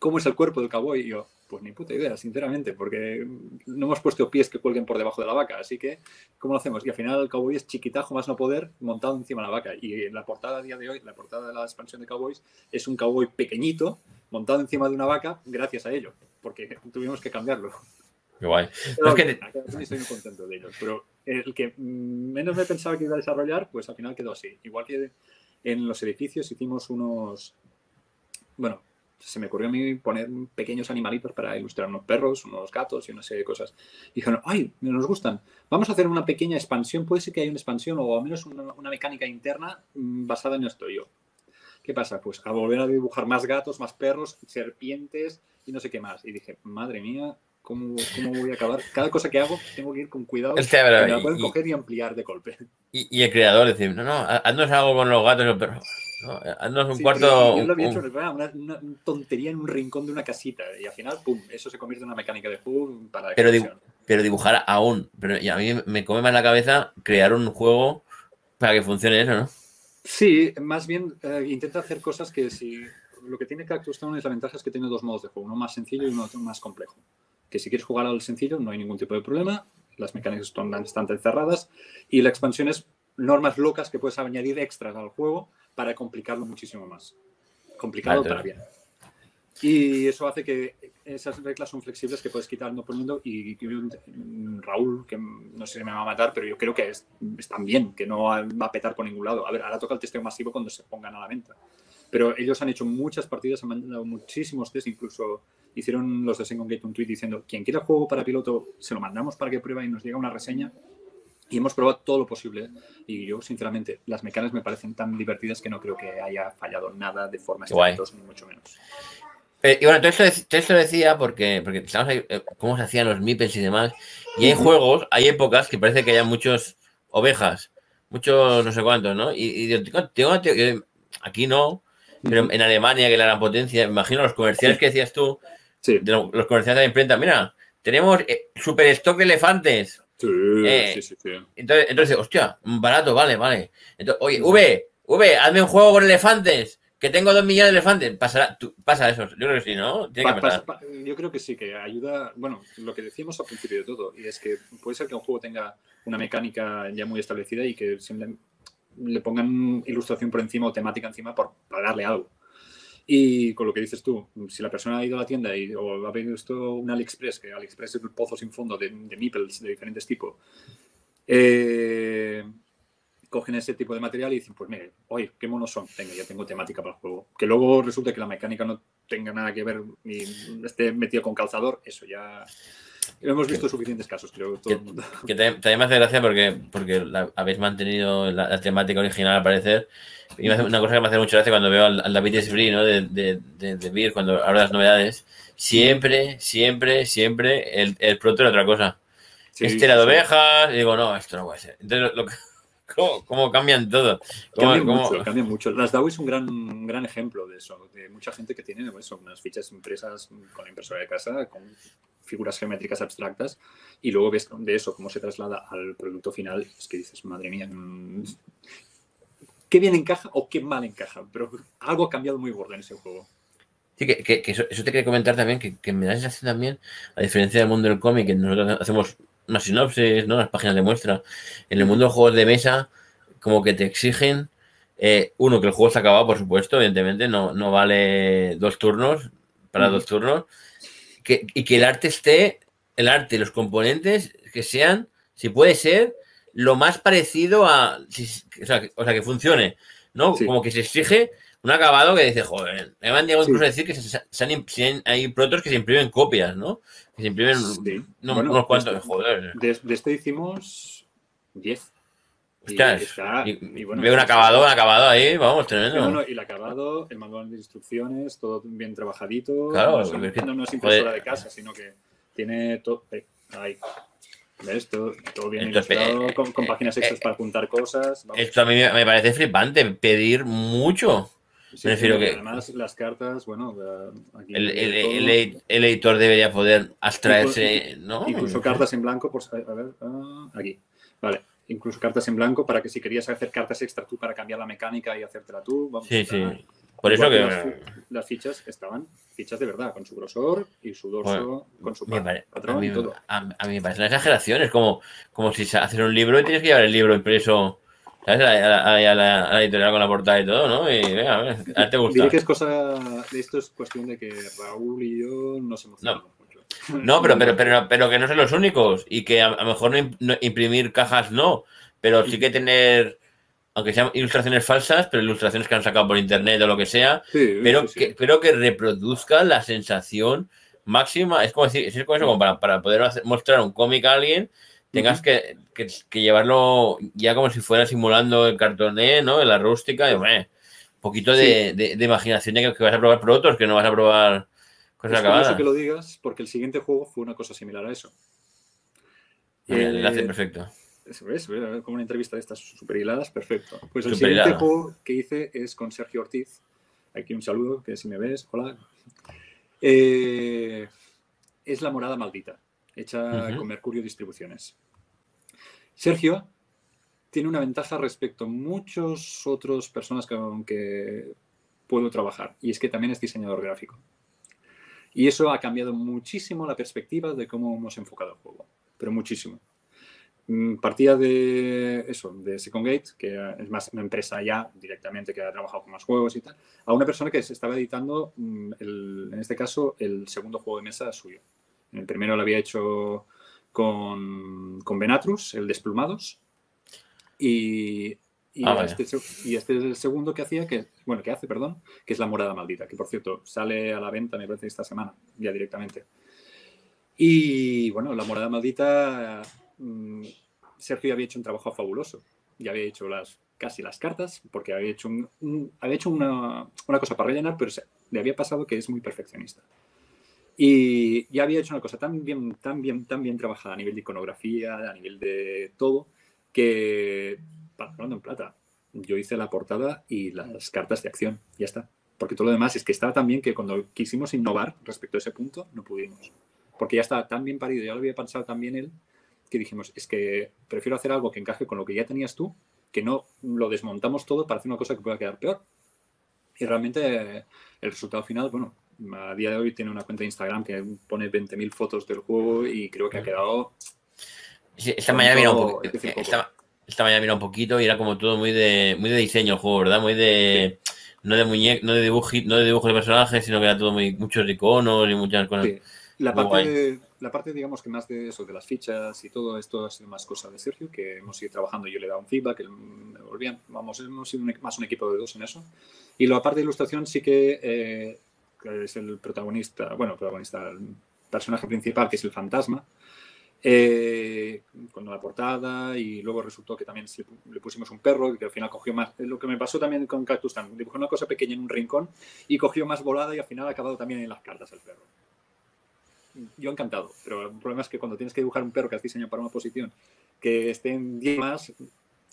¿cómo es el cuerpo del cowboy? Y yo, pues ni puta idea, sinceramente, porque no hemos puesto pies que cuelguen por debajo de la vaca, así que, ¿cómo lo hacemos? Y al final el cowboy es chiquitajo, más no poder, montado encima de la vaca. Y en la portada a día de hoy, la portada de la expansión de Cowboys, es un cowboy pequeñito, montado encima de una vaca, gracias a ello, porque tuvimos que cambiarlo. Guay. Pero, no, es que te... Estoy muy contento de ellos, pero el que menos me pensaba que iba a desarrollar, pues al final quedó así. Igual que en los edificios hicimos unos... Bueno, se me ocurrió a mí poner pequeños animalitos para ilustrar unos perros, unos gatos y una serie de cosas. Y dijeron, ¡ay, nos gustan! Vamos a hacer una pequeña expansión. Puede ser que haya una expansión o al menos una, una mecánica interna basada en esto. Yo, ¿qué pasa? Pues a volver a dibujar más gatos, más perros, serpientes y no sé qué más. Y dije, madre mía, ¿cómo, cómo voy a acabar? Cada cosa que hago tengo que ir con cuidado. Es que, pero, que la pueden y, coger y ampliar de golpe. Y, y el creador decir, no, no, haznos algo con los gatos y los perros. No, haznos un sí, cuarto... Yo lo había hecho, una, una tontería en un rincón de una casita y al final, pum, eso se convierte en una mecánica de pum para la pero, dibu pero dibujar aún. Pero y a mí me come más la cabeza crear un juego para que funcione eso, ¿no? Sí, más bien eh, intenta hacer cosas que si... Lo que tiene Cactus Town es la ventaja es que tiene dos modos de juego, uno más sencillo y uno más complejo. Que si quieres jugar al sencillo no hay ningún tipo de problema, las mecánicas están bastante cerradas y la expansión es normas locas que puedes añadir extras al juego para complicarlo muchísimo más. Complicado para bien. Y eso hace que esas reglas son flexibles que puedes quitar no poniendo y, y Raúl, que no sé si me va a matar, pero yo creo que es, están bien, que no va a petar por ningún lado. A ver, ahora toca el testeo masivo cuando se pongan a la venta. Pero ellos han hecho muchas partidas, han mandado muchísimos test, incluso hicieron los de Second Gate un tweet diciendo quien quiera juego para piloto se lo mandamos para que pruebe y nos llega una reseña y hemos probado todo lo posible y yo sinceramente las mecánicas me parecen tan divertidas que no creo que haya fallado nada de forma estrepitosa ni mucho menos. Eh, y bueno, todo esto, todo esto lo decía porque, porque estamos ahí, eh, cómo se hacían los mipels y demás y hay juegos, hay épocas que parece que haya muchos ovejas, muchos no sé cuántos, ¿no? Y, y yo, tengo, tengo, tengo, aquí no. Pero en Alemania, que era la potencia, me imagino los comerciales que decías tú, sí. de los comerciales de la imprenta, mira, tenemos eh, super stock de elefantes. Sí, eh, sí, sí, sí. Entonces, entonces, hostia, barato, vale, vale. Entonces, oye, V, V, hazme un juego con elefantes, que tengo dos millones de elefantes. Pasará, tú, pasa eso, yo creo que sí, ¿no? Tiene que pasar. Pa, pa, yo creo que sí, que ayuda, bueno, lo que decíamos al principio de todo, y es que puede ser que un juego tenga una mecánica ya muy establecida y que simplemente le pongan ilustración por encima o temática encima por, para darle algo. Y con lo que dices tú, si la persona ha ido a la tienda y, o ha visto un AliExpress, que AliExpress es un pozo sin fondo de, de meeples de diferentes tipos, eh, cogen ese tipo de material y dicen, pues mire, oye, qué monos son, venga, ya tengo temática para el juego. Que luego resulta que la mecánica no tenga nada que ver ni esté metido con calzador, eso ya... Hemos visto que, suficientes casos, creo, todo que, el mundo. Que también, también me hace gracia porque, porque la, habéis mantenido la, la temática original, al parecer. Y me hace, una cosa que me hace mucha gracia cuando veo al, al David Esfri, ¿no? De, de, de, de Beer, cuando habla de las novedades. Siempre, siempre, siempre el, el producto era otra cosa. Sí, este era de sí. ovejas. Y digo, no, esto no puede ser. Entonces, lo, lo, ¿cómo, ¿cómo cambian todo? ¿Cómo, cambian, cómo... Mucho, cambian mucho. Las D A W es un gran, un gran ejemplo de eso. De mucha gente que tiene pues, unas fichas impresas con la impresora de casa, con... figuras geométricas abstractas y luego ves de eso cómo se traslada al producto final, es que dices, madre mía, qué bien encaja o qué mal encaja, pero algo ha cambiado muy gordo en ese juego. Sí, que, que, que eso, eso te quería comentar también, que, que me da la sensación también, a diferencia del mundo del cómic, que nosotros hacemos una sinopsis, ¿no? Las páginas de muestra, en el mundo de los juegos de mesa, como que te exigen, eh, uno, que el juego se ha acabado, por supuesto, evidentemente, no, no vale dos turnos, para mm. dos turnos, Que, y que el arte esté, el arte y los componentes que sean, si puede ser, lo más parecido a... Si, o, sea, que, o sea, que funcione, ¿no? Sí. Como que se exige un acabado que dice, joder, me han llegado incluso sí. a decir que se, se han, se han, hay protos que se imprimen copias, ¿no? Que se imprimen sí. no, bueno, unos cuantos, de, joder. De, de esto hicimos diez. Ostras, y, está, y, y bueno, veo un acabado, un acabado ahí, vamos, tremendo. Bueno, y el acabado, el manual de instrucciones, todo bien trabajadito. Claro, no, son, es que, no es impresora joder. de casa, sino que tiene todo. Eh, ahí, ¿ves? Todo, todo bien Entonces, ilustrado, eh, con, con páginas extras eh, para apuntar cosas. Vamos. Esto a mí me parece flipante, pedir mucho. Sí, prefiero que además las cartas, bueno, aquí el, el, el, el, el editor debería poder abstraerse, incluso, ¿no? Incluso cartas en blanco, por, a ver, ah, aquí, vale, incluso cartas en blanco para que si querías hacer cartas extra tú para cambiar la mecánica y hacértela tú, vamos, sí, a, sí. Por eso que las, las fichas estaban fichas de verdad, con su grosor y su dorso, bueno, con su pare, patrón a mí, y todo. A, a mí me parece una exageración, es como, como si haces un libro y tienes que llevar el libro impreso, ¿sabes? A, a, a, a, la, a la editorial con la portada y todo, ¿no? Y venga, a ver, a ver, te gusta. Diré que es cosa, esto es cuestión de que Raúl y yo nos emocionamos no. mucho. No, pero, pero, pero, pero que no son los únicos y que a lo mejor no, no, imprimir cajas no, pero sí que tener... aunque sean ilustraciones falsas, pero ilustraciones que han sacado por internet o lo que sea, sí, pero, sí, sí. Que, pero que reproduzca la sensación máxima. Es como decir, es como eso, como para, para poder hacer, mostrar un cómic a alguien, tengas uh-huh. que, que, que llevarlo ya como si fuera simulando el cartoné, ¿no? La rústica, y bueno, un poquito sí. de, de, de imaginación de que, que vas a probar productos, que no vas a probar cosas acabadas. Es curioso que lo digas, porque el siguiente juego fue una cosa similar a eso. El eh... enlace perfecto. ¿Ves? Como una entrevista de estas super hiladas, perfecto. Pues el super siguiente hilado. Juego que hice es con Sergio Ortiz. Aquí un saludo, que si me ves, hola. Eh, es La Morada Maldita, hecha uh-huh. con Mercurio Distribuciones. Sergio tiene una ventaja respecto a muchos otros personas con que puedo trabajar, y es que también es diseñador gráfico. Y eso ha cambiado muchísimo la perspectiva de cómo hemos enfocado el juego, pero muchísimo. Partía de eso, de Second Gate, que es más una empresa ya directamente que ha trabajado con más juegos y tal, a una persona que se estaba editando, el, en este caso, el segundo juego de mesa suyo. El primero lo había hecho con, con Venatrus, el Desplumados, y, y, ah, este, y este es el segundo que hacía, que bueno, que hace, perdón, que es La Morada Maldita, que por cierto sale a la venta, me parece, esta semana, ya directamente. Y bueno, La Morada Maldita... Sergio ya había hecho un trabajo fabuloso, ya había hecho las, casi las cartas, porque había hecho, un, un, había hecho una, una cosa para rellenar, pero se, le había pasado que es muy perfeccionista. Y ya había hecho una cosa tan bien, tan bien, tan bien trabajada a nivel de iconografía, a nivel de todo, que, hablando en plata, yo hice la portada y las cartas de acción, ya está. Porque todo lo demás es que estaba tan bien que cuando quisimos innovar respecto a ese punto, no pudimos. Porque ya estaba tan bien parido, ya lo había pensado tan bien él, que dijimos, es que prefiero hacer algo que encaje con lo que ya tenías tú, que no lo desmontamos todo para hacer una cosa que pueda quedar peor. Y realmente el resultado final, bueno, a día de hoy tiene una cuenta de Instagram que pone veinte mil fotos del juego y creo que ha quedado... Sí, esta, mañana vino un poco, esta, esta mañana vino un poquito y era como todo muy de, muy de diseño el juego, ¿verdad? Muy de... Sí. No de muñeco, no de dibujos no de, dibujo de personajes, sino que era todo muy muchos iconos y muchas cosas. Sí. La parte, de, la parte, digamos, que más de eso, de las fichas y todo esto ha sido más cosa de Sergio, que hemos ido trabajando, yo le he dado un feedback, me volvían, vamos, hemos sido un, más un equipo de dos en eso. Y la parte de ilustración sí que eh, es el protagonista, bueno, protagonista, el personaje principal, que es el fantasma, eh, con la portada, y luego resultó que también le pusimos un perro, que al final cogió más, lo que me pasó también con Cactus Town, dibujó una cosa pequeña en un rincón y cogió más volada y al final ha acabado también en las cartas el perro. Yo encantado, pero el problema es que cuando tienes que dibujar un perro que has diseñado para una posición que esté en diez más,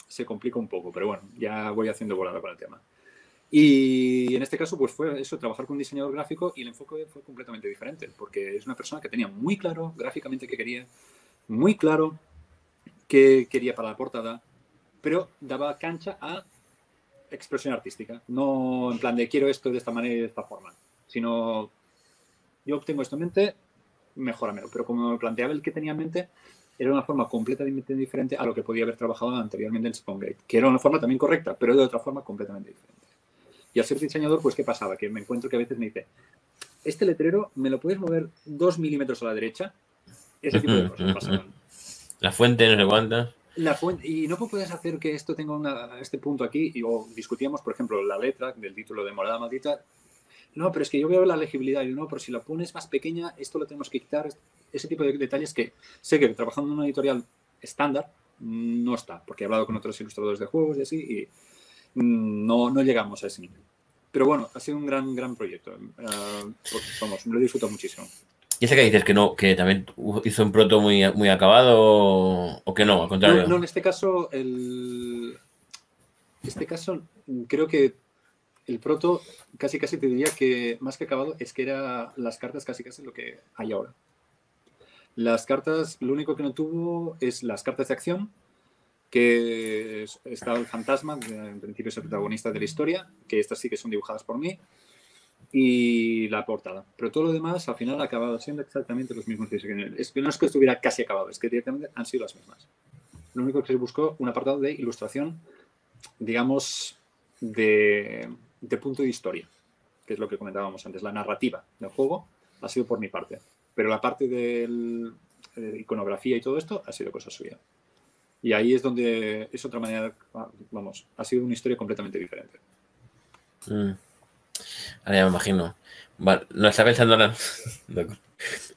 se complica un poco, pero bueno, ya voy haciendo volada con el tema. Y en este caso, pues fue eso, trabajar con un diseñador gráfico y el enfoque fue completamente diferente, porque es una persona que tenía muy claro gráficamente qué quería, muy claro qué quería para la portada, pero daba cancha a expresión artística, no en plan de quiero esto de esta manera y de esta forma, sino yo obtengo esto en mente, mejoramelo, pero como me planteaba el que tenía en mente, era una forma completamente diferente a lo que podía haber trabajado anteriormente en Second Gate, que era una forma también correcta, pero de otra forma completamente diferente. Y al ser diseñador, pues, ¿qué pasaba? Que me encuentro que a veces me dice, este letrero, ¿me lo puedes mover dos milímetros a la derecha? Ese tipo de cosas pasaban. La fuente no se aguanta. La fuente, y no puedes hacer que esto tenga una, este punto aquí, y, o discutíamos, por ejemplo, la letra del título de Morada Maldita. No, pero es que yo veo la legibilidad y no, pero si la pones más pequeña, esto lo tenemos que quitar. Ese tipo de detalles que sé que trabajando en una editorial estándar no está, porque he hablado con otros ilustradores de juegos y así, y no, no llegamos a ese nivel. Pero bueno, ha sido un gran, gran proyecto. Uh, vamos, lo he disfrutado muchísimo. ¿Y ese que dices que no, que también hizo un proto muy, muy acabado o, o que no, al contrario? No, no en este caso, el... este caso creo que el proto casi casi te diría que más que acabado es que era las cartas casi casi lo que hay ahora. Las cartas, lo único que no tuvo es las cartas de acción, que está el fantasma, en principio es el protagonista de la historia, que estas sí que son dibujadas por mí, y la portada. Pero todo lo demás al final ha acabado siendo exactamente los mismos diseños. Es que no es que estuviera casi acabado, es que directamente han sido las mismas. Lo único que se buscó un apartado de ilustración, digamos, de, de punto de historia, que es lo que comentábamos antes. La narrativa del juego ha sido por mi parte, pero la parte de eh, iconografía y todo esto ha sido cosa suya. Y ahí es donde es otra manera, vamos, ha sido una historia completamente diferente. Mm. Ahora ya me imagino. Vale, no está pensando la...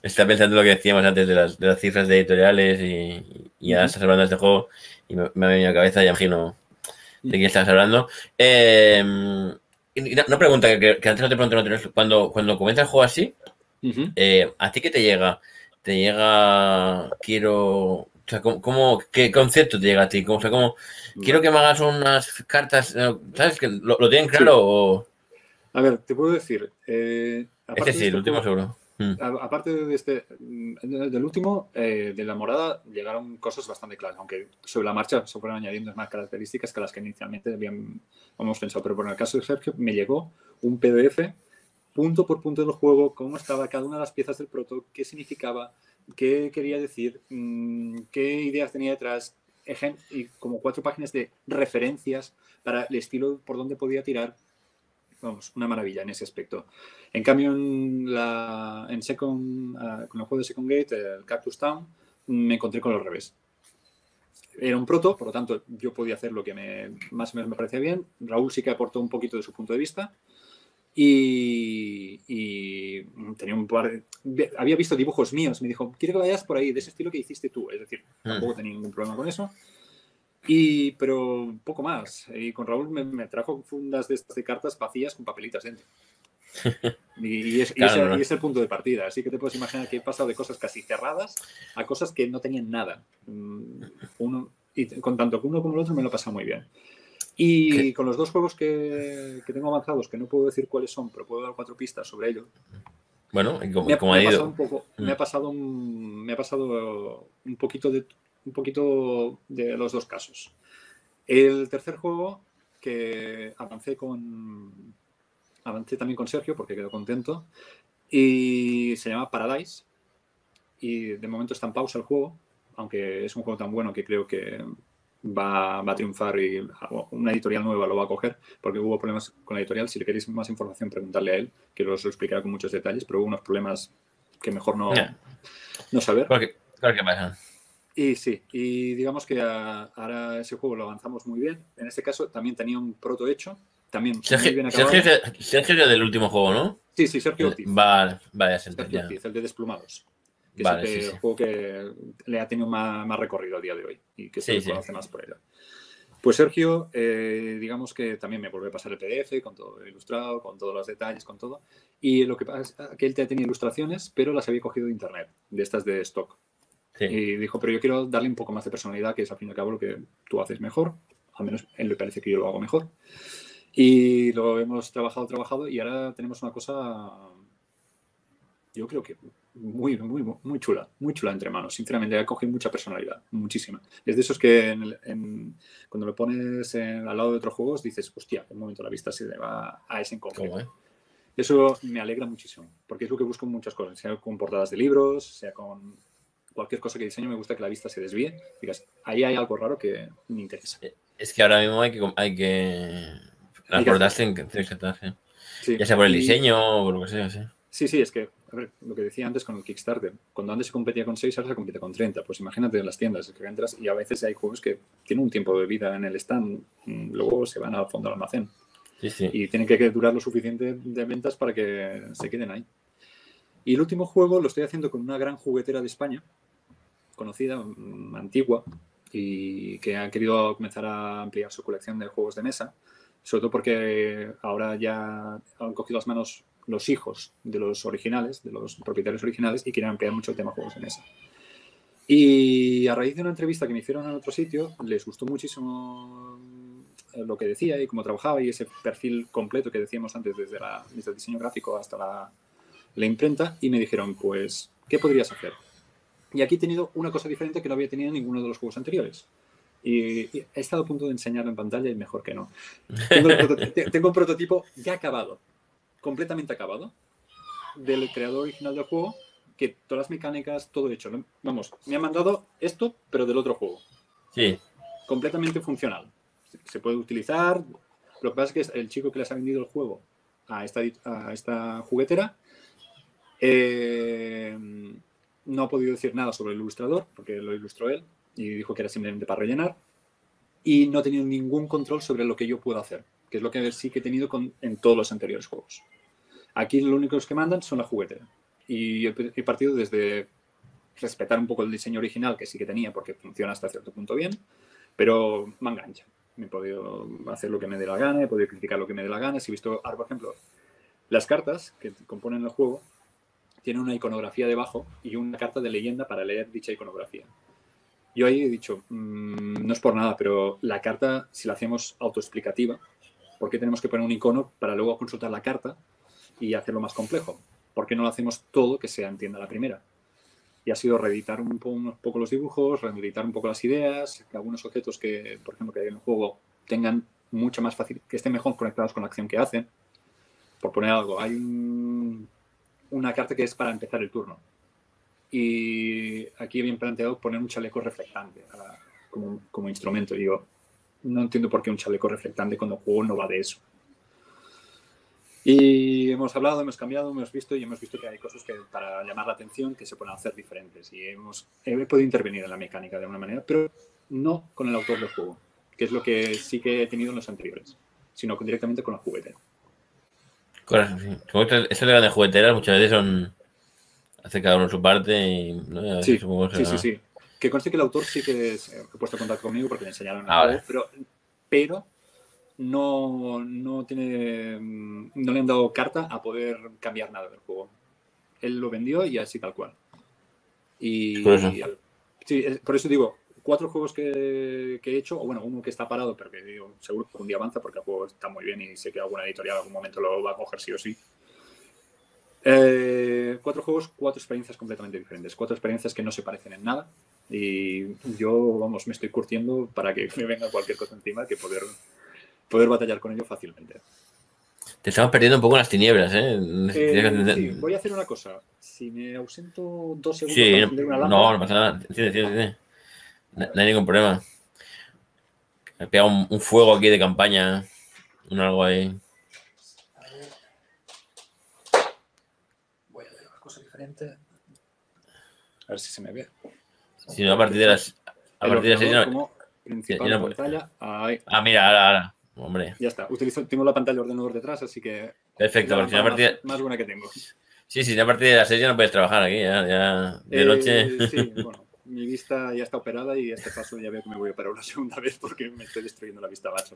está pensando lo que decíamos antes de las, de las cifras de editoriales y, y ahora estás hablando de este juego y me, me ha venido a la cabeza, ya imagino de qué estás hablando. Eh, una pregunta que, que antes no te pregunté, no tenés, cuando, cuando comienza el juego así, uh-huh. eh, ¿a ti qué te llega? ¿Te llega quiero...? O sea, ¿cómo, cómo, ¿qué concepto te llega a ti? O sea, ¿cómo, quiero que me hagas unas cartas, ¿sabes? Que ¿Lo, lo tienen claro sí. o...? A ver, te puedo decir... Eh, este sí, de este, el último seguro. Mm. Aparte de este, del último, eh, de la morada, llegaron cosas bastante claras, aunque sobre la marcha se fueron añadiendo más características que las que inicialmente habían, habíamos pensado. Pero bueno, en el caso de Sergio, me llegó un P D F punto por punto del juego, cómo estaba cada una de las piezas del proto, qué significaba, qué quería decir, mmm, qué ideas tenía detrás, y como cuatro páginas de referencias para el estilo por donde podía tirar. Vamos, una maravilla en ese aspecto. En cambio, en, la, en Second, uh, con el juego de Second Gate, el Cactus Town, me encontré con lo revés. Era un proto, por lo tanto, yo podía hacer lo que me, más o menos me parecía bien. Raúl sí que aportó un poquito de su punto de vista. Y, y tenía un par de, había visto dibujos míos. Me dijo, quiero que vayas por ahí, de ese estilo que hiciste tú. Es decir, tampoco tenía ningún problema con eso. Y, pero poco más. Y con Raúl me, me trajo fundas de, de cartas vacías con papelitas dentro. Y, y, es, claro, y, es, no. y es el punto de partida. Así que te puedes imaginar que he pasado de cosas casi cerradas a cosas que no tenían nada. Uno, y con tanto uno como el otro me lo he pasado muy bien. Y ¿Qué? Con los dos juegos que, que tengo avanzados, que no puedo decir cuáles son, pero puedo dar cuatro pistas sobre ello. Bueno, ¿cómo, me ha, cómo ha me ido? Un poco, mm. Me ha pasado un, me ha pasado un poquito de... un poquito de los dos casos. El tercer juego que avancé con avancé también con Sergio porque quedó contento y se llama Paradise y de momento está en pausa el juego, aunque es un juego tan bueno que creo que va, va a triunfar y una editorial nueva lo va a coger porque hubo problemas con la editorial. Si le queréis más información preguntarle a él, que os lo explicará con muchos detalles, pero hubo unos problemas que mejor no, yeah. no saber. Porque, porque más, ¿eh? Y sí, y digamos que a, ahora ese juego lo avanzamos muy bien. En este caso también tenía un proto hecho. También Sergio, muy bien acabado. Sergio, Sergio es del último juego, ¿no? Sí, sí, Sergio Ortiz. Vale, vale, ya se Sergio Ortiz, el de Desplumados. Que vale, es el, que, sí, sí. el juego que le ha tenido más, más recorrido a día de hoy y que se sí, sí. conoce más por ello. Pues Sergio, eh, digamos que también me volvió a pasar el P D F con todo ilustrado, con todos los detalles, con todo. Y lo que pasa es que él tenía ilustraciones, pero las había cogido de internet, de estas de stock. Sí. Y dijo, pero yo quiero darle un poco más de personalidad, que es al fin y al cabo lo que tú haces mejor. Al menos él le parece que yo lo hago mejor. Y lo hemos trabajado, trabajado y ahora tenemos una cosa, yo creo que muy, muy, muy chula, muy chula entre manos. Sinceramente, ha cogido mucha personalidad, muchísima. Es de esos que en el, en, cuando lo pones en, al lado de otros juegos dices, hostia, en un momento la vista se le va a ese en concreto. Y eso me alegra muchísimo, porque es lo que busco en muchas cosas, sea con portadas de libros, sea con... cualquier cosa que diseño me gusta que la vista se desvíe. Digas, ahí hay algo raro que me interesa. Es que ahora mismo hay que... hay que acordarse en Kickstarter. Ya sea por el diseño o lo que sea. Sí, sí, sí es que a ver, lo que decía antes con el Kickstarter. Cuando antes se competía con seis, ahora se compite con treinta. Pues imagínate en las tiendas que entras y a veces hay juegos que tienen un tiempo de vida en el stand. Luego se van al fondo del almacén. Sí, sí. Y tienen que durar lo suficiente de ventas para que se queden ahí. Y el último juego lo estoy haciendo con una gran juguetera de España, conocida, antigua, y que ha querido comenzar a ampliar su colección de juegos de mesa, sobre todo porque ahora ya han cogido las manos los hijos de los originales, de los propietarios originales, y quieren ampliar mucho el tema juegos de mesa. Y a raíz de una entrevista que me hicieron en otro sitio, les gustó muchísimo lo que decía y cómo trabajaba y ese perfil completo que decíamos antes, desde, la, desde el diseño gráfico hasta la, la imprenta, y me dijeron, pues, ¿qué podrías hacer? Y aquí he tenido una cosa diferente que no había tenido en ninguno de los juegos anteriores. Y he estado a punto de enseñarlo en pantalla y mejor que no. Tengo, tengo un prototipo ya acabado, completamente acabado, del creador original del juego, que todas las mecánicas, todo hecho. Vamos, me ha mandado esto, pero del otro juego. Sí. Completamente funcional. Se puede utilizar. Lo que pasa es que el chico que les ha vendido el juego a esta, a esta juguetera eh, no ha podido decir nada sobre el ilustrador, porque lo ilustró él. Y dijo que era simplemente para rellenar, y no he tenido ningún control sobre lo que yo puedo hacer, que es lo que sí que he tenido con, en todos los anteriores juegos. Aquí lo único que mandan son la juguetera, y he partido desde respetar un poco el diseño original, que sí que tenía, porque funciona hasta cierto punto bien, pero me engancha. Me he podido hacer lo que me dé la gana, he podido criticar lo que me dé la gana. Si he visto, por ejemplo, las cartas que componen el juego, tienen una iconografía debajo y una carta de leyenda para leer dicha iconografía. Yo ahí he dicho, mmm, no es por nada, pero la carta, si la hacemos autoexplicativa, ¿por qué tenemos que poner un icono para luego consultar la carta y hacerlo más complejo? ¿Por qué no lo hacemos todo que se entienda la primera? Y ha sido reeditar un poco, un poco los dibujos, reeditar un poco las ideas, que algunos objetos que, por ejemplo, que hay en el juego tengan mucha más facilidad, que estén mejor conectados con la acción que hacen. Por poner algo, hay un, una carta que es para empezar el turno. Y aquí habían planteado poner un chaleco reflectante para, como, como instrumento. Y yo no entiendo por qué un chaleco reflectante cuando el juego no va de eso. Y hemos hablado, hemos cambiado, hemos visto y hemos visto que hay cosas que para llamar la atención que se pueden hacer diferentes. Y hemos, he podido intervenir en la mecánica de una manera, pero no con el autor del juego, que es lo que sí que he tenido en los anteriores, sino directamente con la juguetera. Esas de jugueteras muchas veces son... hace cada uno su parte y... ¿no? Sí, supongo, sí, sí, sí. Que conste que el autor sí que se ha puesto en contacto conmigo porque le enseñaron ah, algo, vale. pero, pero no, no, tiene, no le han dado carta a poder cambiar nada del juego. Él lo vendió y así tal cual. Y, por eso, y, sí, por eso digo, cuatro juegos que, que he hecho, o bueno, uno que está parado, pero que digo, seguro que un día avanza porque el juego está muy bien y sé que alguna editorial en algún momento lo va a coger sí o sí. Eh, cuatro juegos, cuatro experiencias completamente diferentes, cuatro experiencias que no se parecen en nada, y yo, vamos, me estoy curtiendo para que me venga cualquier cosa encima que poder, poder batallar con ello fácilmente. Te estamos perdiendo un poco en las tinieblas, ¿eh? eh sí, voy a hacer una cosa, si me ausento dos segundos sí, para encender una lámpara... No, no pasa nada, sí, sí, sí. No, no hay ningún problema. Me he pegado un, un fuego aquí de campaña, un algo ahí... A ver si se me ve. Si no, a partir de las... A el partir de las seis, no, principal no pantalla. Ahí. Ah, mira, ahora, ahora. Hombre. Ya está. Utilizo, tengo la pantalla de ordenador detrás, así que... Perfecto. Porque la, si partida... más, más buena que tengo. Sí, sí, a partir de las seis ya no puedes trabajar aquí. Ya, ya de eh, noche... Sí, bueno. Mi vista ya está operada y este paso ya veo que me voy a operar una segunda vez porque me estoy destruyendo la vista bacha.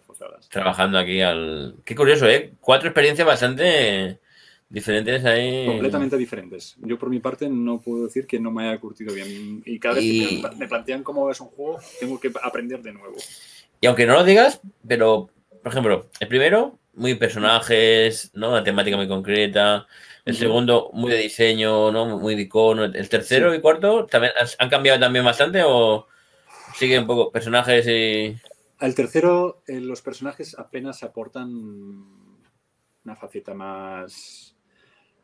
Trabajando aquí al... Qué curioso, ¿eh? Cuatro experiencias bastante... Diferentes ahí. Completamente diferentes. Yo, por mi parte, no puedo decir que no me haya curtido bien. Y cada vez y... que me plantean cómo es un juego, tengo que aprender de nuevo. Y aunque no lo digas, pero, por ejemplo, el primero, muy personajes, ¿no? Una temática muy concreta. El sí. segundo, muy de diseño, ¿no? Muy de icono. El tercero sí. y cuarto, también ¿han cambiado también bastante o sigue un poco personajes y...? Al tercero, eh, los personajes apenas aportan una faceta más...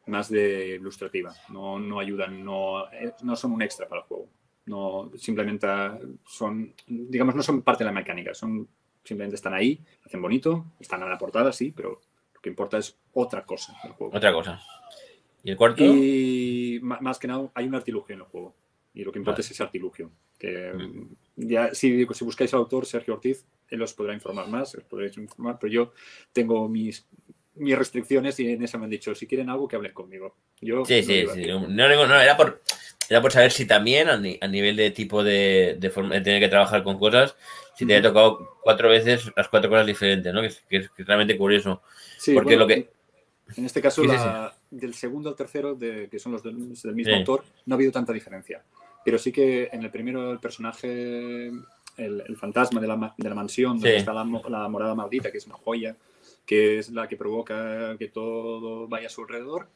más de ilustrativa, no, no ayudan, no, no son un extra para el juego, no, simplemente son, digamos, no son parte de la mecánica, son, simplemente están ahí, hacen bonito, están en la portada, sí, pero lo que importa es otra cosa del juego. Otra cosa. ¿Y el cuarto? Y más que nada hay un artilugio en el juego, y lo que importa vale. es ese artilugio, que mm. ya si, si buscáis al autor, Sergio Ortiz, él os podrá informar más, os podréis informar, pero yo tengo mis... mis restricciones y en eso me han dicho, si quieren algo que hablen conmigo. Yo sí, no sí, sí. No, no, no, era por, era por saber si también a, ni, a nivel de tipo de, de, forma, de tener que trabajar con cosas, si te mm. había tocado cuatro veces las cuatro cosas diferentes, ¿no? Que, que, que es realmente curioso. Sí, porque bueno, lo que... En este caso, sí, la, sí. del segundo al tercero, de, que son los del, del mismo sí. autor, no ha habido tanta diferencia. Pero sí que en el primero el personaje el, el fantasma de la, de la mansión donde sí. está la, la morada maldita, que es una joya, que es la que provoca que todo vaya a su alrededor.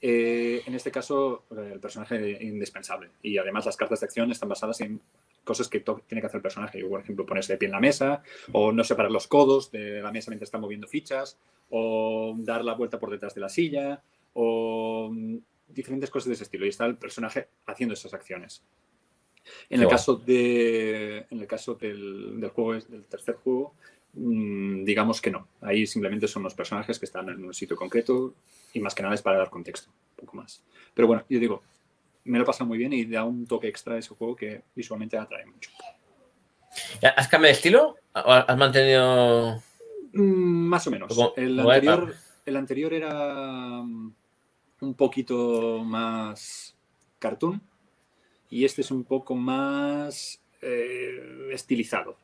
Eh, en este caso, el personaje es indispensable. Y además las cartas de acción están basadas en cosas que tiene que hacer el personaje. Por ejemplo, ponerse de pie en la mesa, o no separar los codos de la mesa mientras está moviendo fichas, o dar la vuelta por detrás de la silla, o diferentes cosas de ese estilo. Y está el personaje haciendo esas acciones. En, el caso, de, en el caso del, del, juego, del tercer juego, digamos que no. Ahí simplemente son los personajes que están en un sitio concreto y más que nada es para dar contexto, un poco más. Pero bueno, yo digo, me lo pasa muy bien y da un toque extra a ese juego que visualmente atrae mucho. ¿Has cambiado de estilo? ¿O has mantenido...? Más o menos. El anterior, el anterior era un poquito más cartoon y este es un poco más eh, estilizado.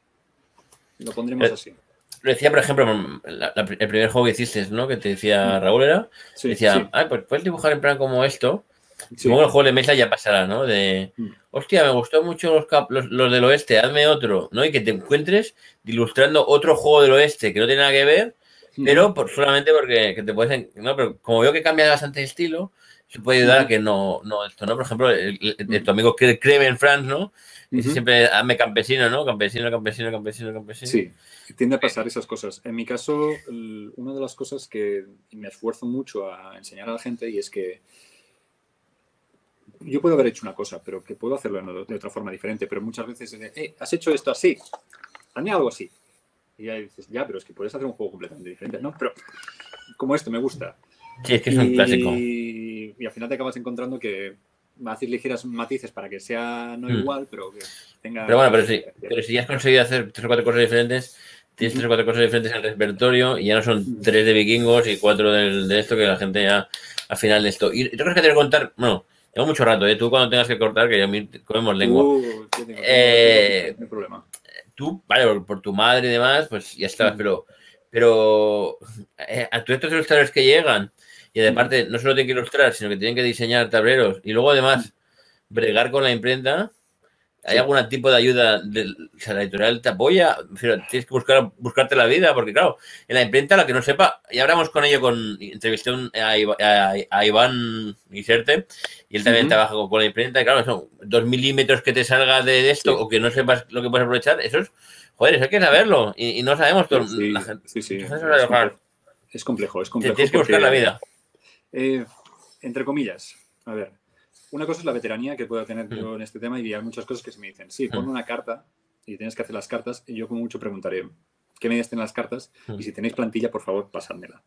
Lo pondremos el, así. Lo decía, por ejemplo, la, la, el primer juego que hiciste, ¿no? Que te decía Raúl, era. Sí, decía, sí. Ay, pues puedes dibujar en plan como esto. Sí. Supongo que el juego de mesa ya pasará, ¿no? De, mm. hostia, me gustó mucho los, cap, los, los del oeste, hazme otro, ¿no? Y que te encuentres ilustrando otro juego del oeste que no tiene nada que ver, mm. pero por, solamente porque que te puedes... ¿no? Pero como veo que cambia bastante de estilo, se puede ayudar mm. a que no, no esto, ¿no? Por ejemplo, el, el, el, el, tu amigo Kremen, Franz, ¿no? Y siempre hazme campesino, ¿no? Campesino, campesino, campesino, campesino. Sí, tiende a pasar esas cosas. En mi caso, una de las cosas que me esfuerzo mucho a enseñar a la gente y es que yo puedo haber hecho una cosa, pero que puedo hacerlo de otra forma diferente. Pero muchas veces es de, eh, has hecho esto así, hazme algo así. Y ya dices, ya, pero es que puedes hacer un juego completamente diferente. No, pero como esto me gusta. Sí, es que es un clásico. Y, y al final te acabas encontrando que haces ligeras matices para que sea no mm. igual, pero que tenga... Pero bueno, pero si, pero si ya has conseguido hacer tres o cuatro cosas diferentes, tienes tres o cuatro cosas diferentes en el repertorio y ya no son tres de vikingos y cuatro de, de esto que la gente ya al final de esto. Y otra cosa que te voy a contar, bueno, tengo mucho rato, ¿eh? Tú cuando tengas que cortar, que ya comemos lengua. Uh, yo tengo, eh, no hay problema. Tú, vale, por, por tu madre y demás, pues ya estabas, mm. pero, pero eh, a todos estos ilustradores que llegan, y aparte, no solo tienen que ilustrar, sino que tienen que diseñar tableros. Y luego, además, bregar con la imprenta. ¿Hay sí. algún tipo de ayuda? De, o sea, ¿la editorial te apoya? O sea, tienes que buscar, buscarte la vida, porque, claro, en la imprenta, la que no sepa, ya hablamos con ello, con entrevisté a, a, a Iván Iserte, y él también uh-huh. trabaja con, con la imprenta. Y, claro, son dos milímetros que te salga de esto sí. o que no sepas lo que puedes aprovechar. Eso es, joder, eso hay que saberlo. Y, y no sabemos todo. Sí, la gente, sí, sí. No sabes es, complejo, es complejo, es complejo. Tienes que buscar porque... la vida. Eh, entre comillas, a ver, una cosa es la veteranía que pueda tener yo en este tema y hay muchas cosas que se me dicen, sí, pon una carta y tienes que hacer las cartas y yo como mucho preguntaré qué medidas tienen las cartas y si tenéis plantilla, por favor, pasádmela.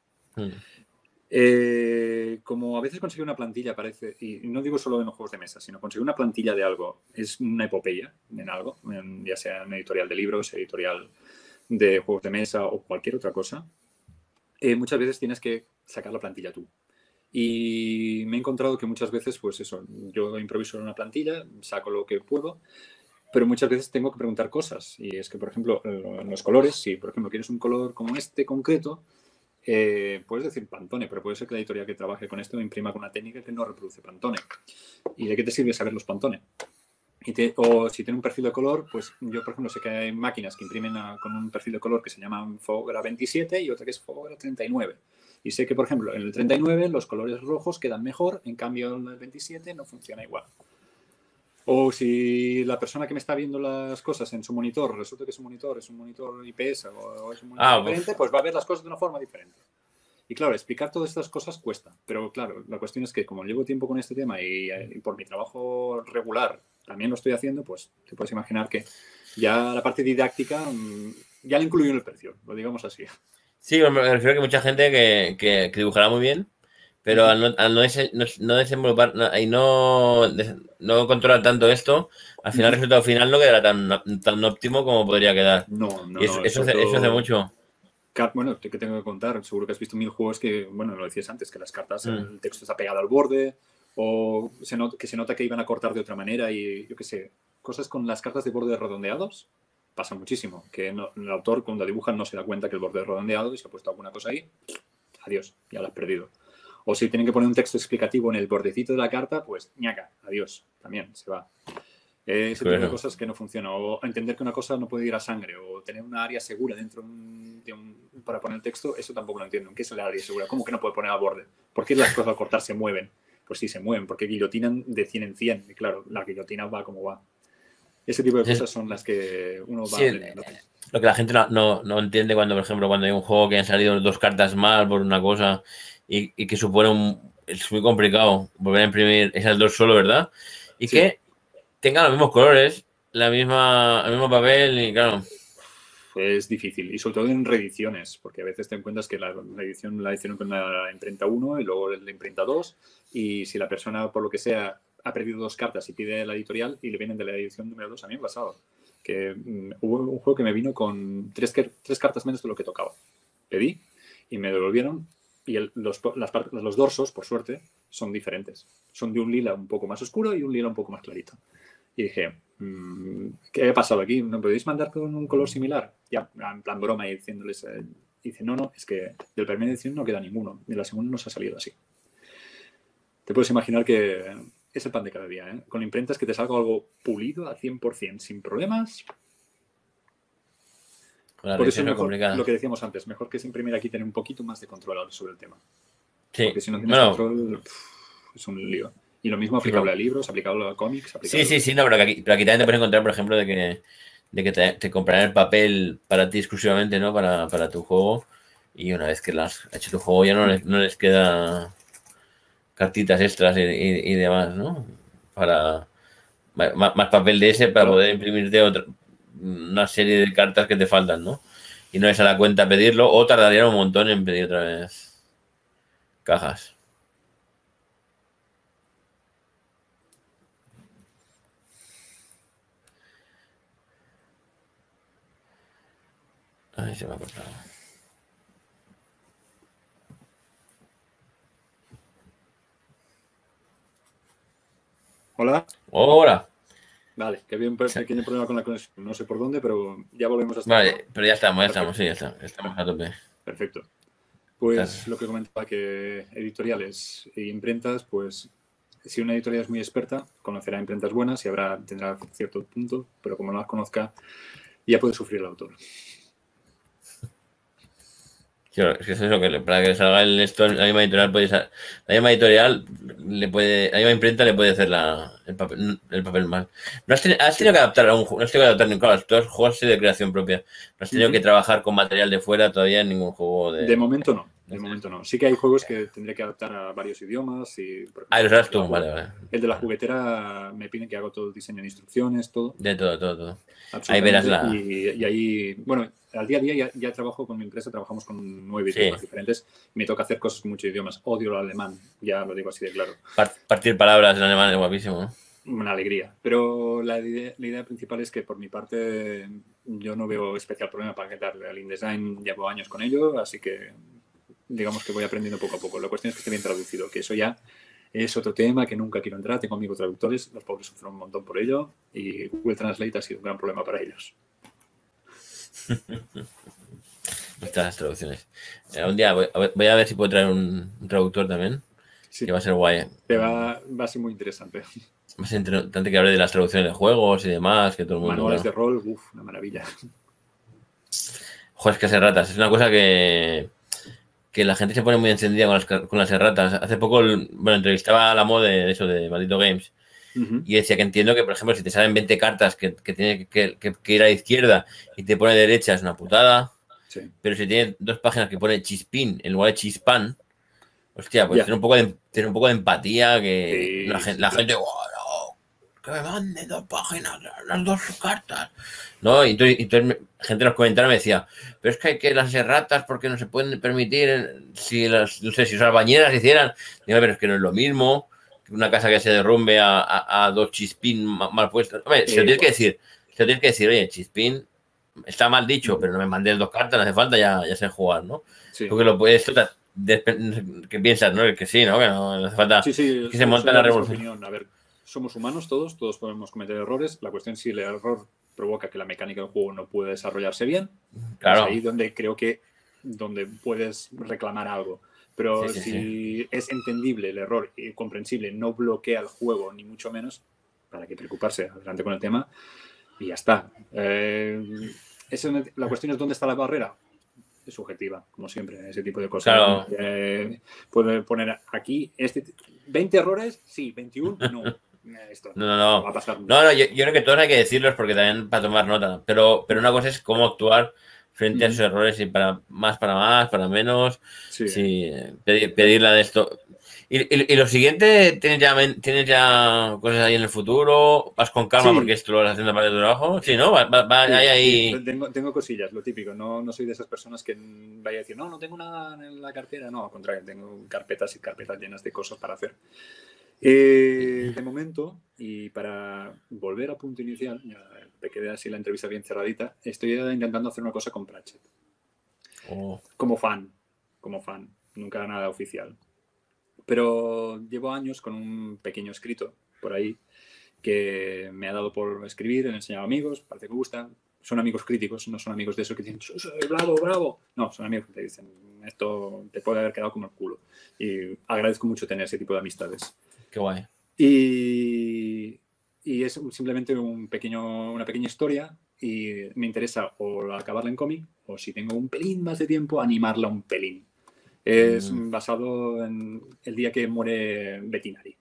Eh, como a veces conseguir una plantilla parece, y no digo solo en los juegos de mesa, sino conseguir una plantilla de algo es una epopeya en algo, en, ya sea en editorial de libros, editorial de juegos de mesa o cualquier otra cosa, eh, muchas veces tienes que sacar la plantilla tú. Y me he encontrado que muchas veces, pues eso, yo improviso en una plantilla, saco lo que puedo, pero muchas veces tengo que preguntar cosas. Y es que, por ejemplo, en los colores, si por ejemplo quieres un color como este concreto, eh, puedes decir Pantone, pero puede ser que la editorial que trabaje con esto me imprima con una técnica que no reproduce Pantone. ¿Y de qué te sirve saber los Pantone? Y te, o si tiene un perfil de color, pues yo, por ejemplo, sé que hay máquinas que imprimen a, con un perfil de color que se llaman Fogra veintisiete y otra que es Fogra treinta y nueve. Y sé que, por ejemplo, en el treinta y nueve los colores rojos quedan mejor, en cambio en el veintisiete no funciona igual. O si la persona que me está viendo las cosas en su monitor, resulta que su monitor es un monitor I P S o es un monitor ah, diferente, uf. pues va a ver las cosas de una forma diferente. Y claro, explicar todas estas cosas cuesta. Pero claro, la cuestión es que como llevo tiempo con este tema y, y por mi trabajo regular también lo estoy haciendo, pues te puedes imaginar que ya la parte didáctica ya la incluyo en el precio, lo digamos así. Sí, me refiero a que mucha gente que, que, que dibujará muy bien, pero al no, al no, des, no, no desenvolver no, y no, no controlar tanto esto, al final el resultado final no quedará tan, tan óptimo como podría quedar. No, no, y eso, no. Eso, eso, hace, eso hace mucho. Bueno, ¿qué tengo que contar? Seguro que has visto mil juegos que, bueno, lo decías antes, que las cartas, mm. el texto está pegado al borde, o se not, que se nota que iban a cortar de otra manera y, yo qué sé, cosas con las cartas de bordes redondeados. Pasa muchísimo, que no, el autor cuando dibuja no se da cuenta que el borde es redondeado y se ha puesto alguna cosa ahí, adiós, ya lo has perdido. O si tienen que poner un texto explicativo en el bordecito de la carta, pues ñaca, adiós, también se va. Ese claro. tipo de cosas que no funcionan. O entender que una cosa no puede ir a sangre. O tener una área segura dentro de un, de un, para poner el texto. Eso tampoco lo entiendo. ¿Qué es la área segura? ¿Cómo que no puede poner a borde? ¿Por qué las cosas al cortar se mueven? Pues sí, se mueven. Porque guillotinan de cien en cien. Y claro, la guillotina va como va. Ese tipo de cosas son las que uno va sí, a tener. Lo que la gente no, no, no entiende cuando, por ejemplo, cuando hay un juego que han salido dos cartas mal por una cosa y, y que supone un... Es muy complicado volver a imprimir esas dos solo, ¿verdad? Y sí. que... tengan los mismos colores, la misma, el mismo papel y claro. Es difícil y sobre todo en reediciones, porque a veces te encuentras que la reedición la hicieron con la imprenta uno y luego la imprenta dos y si la persona por lo que sea ha perdido dos cartas y pide la editorial y le vienen de la edición número dos, a mí me ha pasado. Que um, hubo un juego que me vino con tres, tres cartas menos de lo que tocaba. Pedí y me devolvieron y el, los, las, los dorsos, por suerte, son diferentes. Son de un lila un poco más oscuro y un lila un poco más clarito. Y dije, ¿qué ha pasado aquí? ¿No podéis mandar con un color similar? Ya, en plan broma, y diciéndoles, eh, dice, no, no, es que del primer edición no queda ninguno, de la segunda nos ha salido así. Te puedes imaginar que es el pan de cada día, ¿eh? Con imprentas que te salga algo pulido al cien por cien, sin problemas. Claro, por eso es mejor, lo que decíamos antes, mejor que es imprimir aquí tener un poquito más de control sobre el tema. Sí. Porque si no tienes bueno. control, pff, es un lío. Y lo mismo aplicable a libros, aplicable a cómics. Aplicable... Sí, sí, sí, no, pero aquí, pero aquí también te puedes encontrar, por ejemplo, de que, de que te, te comprarán el papel para ti exclusivamente, ¿no? Para, para tu juego. Y una vez que has hecho tu juego ya no les, no les queda cartitas extras y, y, y demás, ¿no? Para más, más papel de ese para poder imprimirte otra, una serie de cartas que te faltan, ¿no? Y no es a la cuenta pedirlo o tardarían un montón en pedir otra vez cajas. Ay, se me ha cortado. Hola. Hola. Vale, que había un pequeño problema con la conexión. No sé por dónde, pero ya volvemos a estar. Vale, pero ya estamos, ya estamos, sí, ya estamos. Estamos a tope. Perfecto. Pues Gracias. Lo que comentaba que editoriales e imprentas, pues si una editorial es muy experta, conocerá imprentas buenas y habrá, tendrá cierto punto, pero como no las conozca, ya puede sufrir el autor. Es que es eso, que para que salga el esto, la misma editorial puede la misma editorial le puede, la misma imprenta le puede hacer la, el, papel, el papel mal. No has tenido, has tenido que adaptar a un juego, no has tenido que adaptar nunca a todos los juegos de creación propia. No has tenido uh-huh. que trabajar con material de fuera todavía en ningún juego de. De momento no, de, de momento no. Sí que hay juegos que tendré que adaptar a varios idiomas y. Ah, los harás tú, vale, vale. El de la juguetera me piden que hago todo el diseño de instrucciones, todo. De todo, todo, todo. Ahí verás la. Y, y ahí, bueno. Al día a día ya, ya trabajo con mi empresa, trabajamos con nueve sí. idiomas diferentes. Me toca hacer cosas con muchos idiomas. Odio el alemán, ya lo digo así de claro. Partir palabras en alemán es guapísimo. Una alegría. Pero la idea, la idea principal es que por mi parte yo no veo especial problema para quitarle al InDesign. Llevo años con ello, así que digamos que voy aprendiendo poco a poco. La cuestión es que esté bien traducido, que eso ya es otro tema que nunca quiero entrar. Tengo amigos traductores, los pobres sufren un montón por ello y Google Translate ha sido un gran problema para ellos. Estas traducciones. Eh, un día voy, voy a ver si puedo traer un, un traductor también. Sí. Que va a ser guay. Te va, va a ser muy interesante. Va a ser interesante que hable de las traducciones de juegos y demás. Que todo el mundo. Manuales bueno. de rol, uff, una maravilla. Joder, es que erratas. Es una cosa que, que la gente se pone muy encendida con las, con las erratas. Hace poco, el, bueno, entrevistaba al amo de eso, de Maldito Games. Uh-huh. Y decía que entiendo que, por ejemplo, si te salen veinte cartas que, que tiene que, que, que ir a la izquierda y te pone derecha, es una putada. Sí. Pero si tienes dos páginas que pone chispín en lugar de chispán, hostia, pues yeah. tiene, un poco de, tiene un poco de empatía que sí, la, sí, la sí. gente, oh, no, que me manden dos páginas, las dos cartas. ¿No? Y entonces, entonces gente en los comentarios me decía, pero es que hay que las erratas porque no se pueden permitir, si las, no sé, si las bañeras hicieran, digo, pero es que no es lo mismo. Una casa que se derrumbe a, a, a dos chispín mal puestos. Hombre, se lo tienes que decir. Se lo tienes que decir, oye, chispín está mal dicho, pero no me mandé dos cartas, no hace falta, ya, ya sé jugar, ¿no? Sí. Porque lo puedes... ¿Qué piensas, no? Que sí, ¿no? Que no, no hace falta sí, sí, que se monta la revolución. Opinión. A ver, somos humanos todos, todos podemos cometer errores. La cuestión es si el error provoca que la mecánica del juego no pueda desarrollarse bien. Claro. Es ahí donde creo que... donde puedes reclamar algo. Pero sí, sí, si sí. es entendible el error y comprensible, no bloquea el juego, ni mucho menos, para qué preocuparse, adelante con el tema y ya está. Eh, esa, la cuestión es dónde está la barrera. Es subjetiva, como siempre, ese tipo de cosas. Claro. Eh, puedo poner aquí este, veinte errores, sí, veintiuno, no. Esto no, no, no. Va a pasar mucho. No, no, yo, yo creo que todos hay que decirlos porque también para tomar nota. Pero, pero una cosa es cómo actuar frente mm. a esos errores y para más, para más, para menos. Sí. Sí, pedir, pedirla de esto. ¿Y, y, y lo siguiente? ¿Tienes ya, ¿tienes ya cosas ahí en el futuro? ¿Vas con calma sí. porque esto lo vas haciendo parte de tu trabajo? Sí, ¿no? Va, va, va, sí, hay ahí... sí. Tengo, tengo cosillas, lo típico. No, no soy de esas personas que vaya a decir, no, no tengo nada en la cartera. No, al contrario, tengo carpetas y carpetas llenas de cosas para hacer. Eh, de momento, y para volver a punto inicial, ya te quedé así la entrevista bien cerradita, estoy intentando hacer una cosa con Pratchett. Oh. Como fan, como fan. Nunca nada oficial. Pero llevo años con un pequeño escrito por ahí que me ha dado por escribir, he enseñado a amigos, parece que gustan. Son amigos críticos, no son amigos de esos que dicen bravo, bravo. No, son amigos que te dicen esto te puede haber quedado como el culo. Y agradezco mucho tener ese tipo de amistades. Qué guay. Y, y es simplemente un pequeño, una pequeña historia y me interesa o acabarla en cómic o si tengo un pelín más de tiempo, animarla un pelín. Es mm. basado en el día que muere Bettinari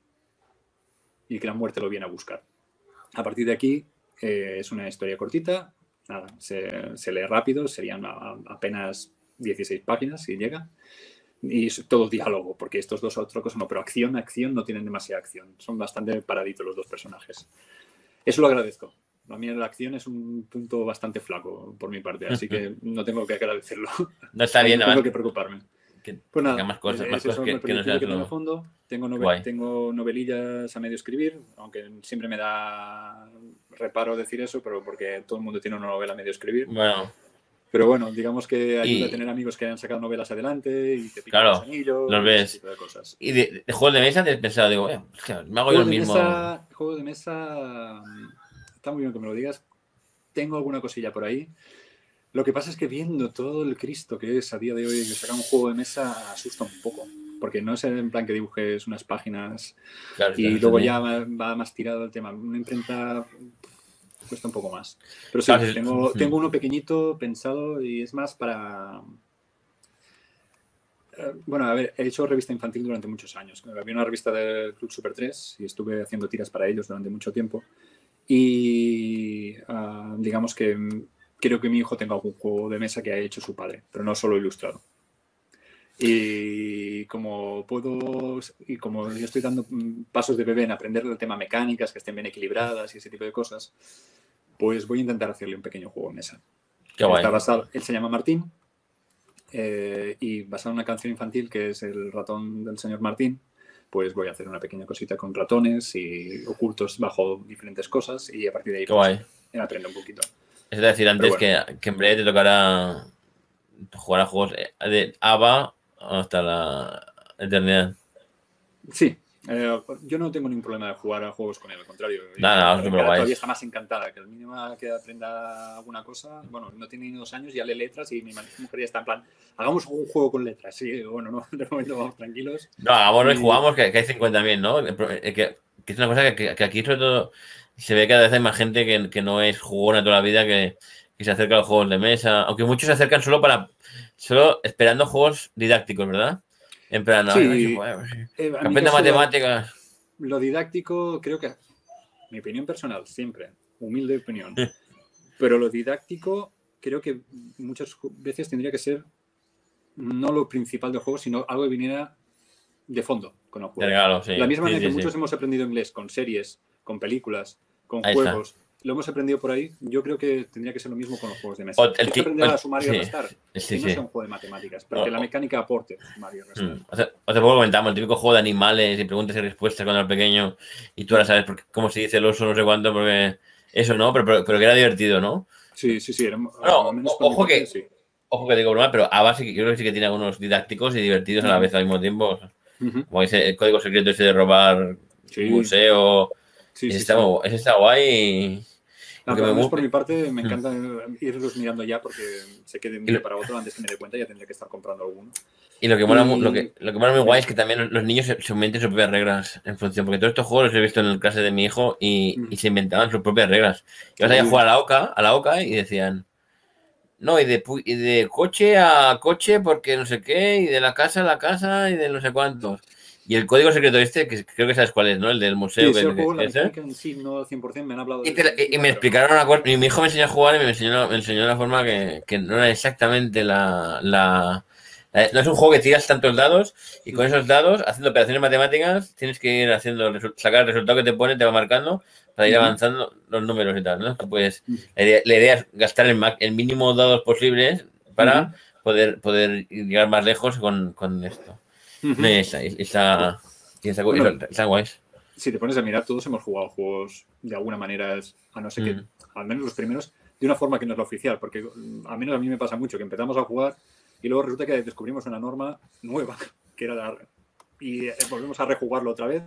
y que la muerte lo viene a buscar. A partir de aquí eh, es una historia cortita, nada, se, se lee rápido, serían a, a apenas dieciséis páginas si llega y es todo diálogo porque estos dos otros no, pero acción, acción no tienen demasiada acción, son bastante paraditos los dos personajes. Eso lo agradezco. A mí la acción es un punto bastante flaco por mi parte, así que no tengo que agradecerlo. No está bien, no tengo que preocuparme. Que, pues nada, que más cosas, más cosas que, que no seas lo... fondo. Tengo, novel, tengo novelillas a medio escribir, aunque siempre me da reparo decir eso, pero porque todo el mundo tiene una novela a medio escribir. Bueno. Pero bueno, digamos que ayuda y... a tener amigos que hayan sacado novelas adelante y te pican claro, los anillos, los ves. Ese tipo de cosas. Y de, de juegos de mesa te he pensado, digo, eh, me hago yo el mismo. Mesa, juego de mesa, está muy bien que me lo digas. Tengo alguna cosilla por ahí. Lo que pasa es que viendo todo el Cristo que es a día de hoy, sacar un juego de mesa asusta un poco. Porque no es en plan que dibujes unas páginas claro, y claro, luego sí. ya va, va más tirado el tema. Una imprenta cuesta un poco más. Pero sí, claro, tengo, sí. tengo uno pequeñito pensado y es más para... Bueno, a ver, he hecho revista infantil durante muchos años. Había una revista del Club Super tres y estuve haciendo tiras para ellos durante mucho tiempo. Y uh, digamos que... Quiero que mi hijo tenga algún juego de mesa que haya hecho su padre, pero no solo ilustrado. Y como puedo, y como yo estoy dando pasos de bebé en aprender el tema mecánicas, que estén bien equilibradas y ese tipo de cosas, pues voy a intentar hacerle un pequeño juego de mesa. Qué guay. Está basado, él se llama Martín eh, y basado en una canción infantil que es El ratón del señor Martín, pues voy a hacer una pequeña cosita con ratones y ocultos bajo diferentes cosas y a partir de ahí pues, aprendo un poquito. Es decir, antes bueno. que, que en breve te tocará jugar a juegos de ABBA hasta la eternidad. Sí, eh, yo no tengo ningún problema de jugar a juegos con él, al contrario. Nada, no, no, todavía está más encantada, que al mínimo que aprenda alguna cosa, bueno, no tiene ni dos años, ya lee letras y mi mujer ya está en plan, hagamos un juego con letras, sí, bueno, no, de momento vamos tranquilos. No, hagamos y jugamos, que, que hay cincuenta mil, ¿no? Que, que es una cosa que, que aquí sobre todo... Se ve que cada vez hay más gente que, que no es jugona toda la vida, que, que se acerca a los juegos de mesa. Aunque muchos se acercan solo para solo esperando juegos didácticos, ¿verdad? En plan, sí, no, sí, bueno, sí. Eh, aprenda matemáticas. Lo, lo didáctico, creo que... Mi opinión personal, siempre. Humilde opinión. Pero lo didáctico, creo que muchas veces tendría que ser no lo principal del juego, sino algo que viniera de fondo con el juego. Regalo, sí, la misma sí, manera sí, que sí. muchos hemos aprendido inglés con series, con películas, con ahí juegos, está. Lo hemos aprendido por ahí. Yo creo que tendría que ser lo mismo con los juegos de mesa. Hay que aprender a sumar y sí, restar. Sí, no sí. sea un juego de matemáticas, pero o, que la mecánica aporte sumar y restar. Mm. O sea, hace poco comentamos el típico juego de animales y preguntas y respuestas cuando eras pequeño y tú ahora sabes por qué, cómo se dice el oso, no sé cuánto, porque eso no, pero, pero, pero que era divertido, ¿no? Sí, sí, sí. Era, no, menos o, ojo, que, parte, sí. ojo que digo broma, pero a base yo creo que sí que tiene algunos didácticos y divertidos uh-huh. a la vez al mismo tiempo. Uh-huh. Como ese, el código secreto ese de robar sí. museo... Sí, sí, está, sí. Ese está guay. No, pero me... por mi parte me encanta irlos mirando ya, porque sé que de un día para otro, antes que me dé cuenta, ya tendría que estar comprando alguno. Y lo que mola, y... lo que, lo que mola muy guay es que también los niños se, se inventan sus propias reglas en función, porque todos estos juegos los he visto en el clase de mi hijo y, mm. y se inventaban sus propias reglas. Ibas allá a jugar a la oca, a la oca y decían, no, y de, y de coche a coche porque no sé qué, y de la casa a la casa y de no sé cuántos. Y el código secreto este, que creo que sabes cuál es, ¿no? El del museo. Sí, que, el juego, que, la que en sí, no cien por cien, me han hablado. Y, de, la, y, y me explicaron una cosa, y mi hijo me enseñó a jugar y me enseñó, me enseñó una forma que, que no era exactamente la, la, la... No es un juego que tiras tantos dados y con esos dados, haciendo operaciones matemáticas, tienes que ir haciendo, sacar el resultado que te pone, te va marcando, para ir avanzando los números y tal, ¿no? Pues la idea, la idea es gastar el, el mínimo dados posibles para uh-huh. poder, poder llegar más lejos con, con esto. No, esa, esa, esa, bueno, esa, esa guays. Si te pones a mirar, todos hemos jugado juegos de alguna manera, a no ser que, mm. al menos los primeros, de una forma que no es la oficial, porque al menos a mí me pasa mucho, que empezamos a jugar y luego resulta que descubrimos una norma nueva, que era la... y volvemos a rejugarlo otra vez.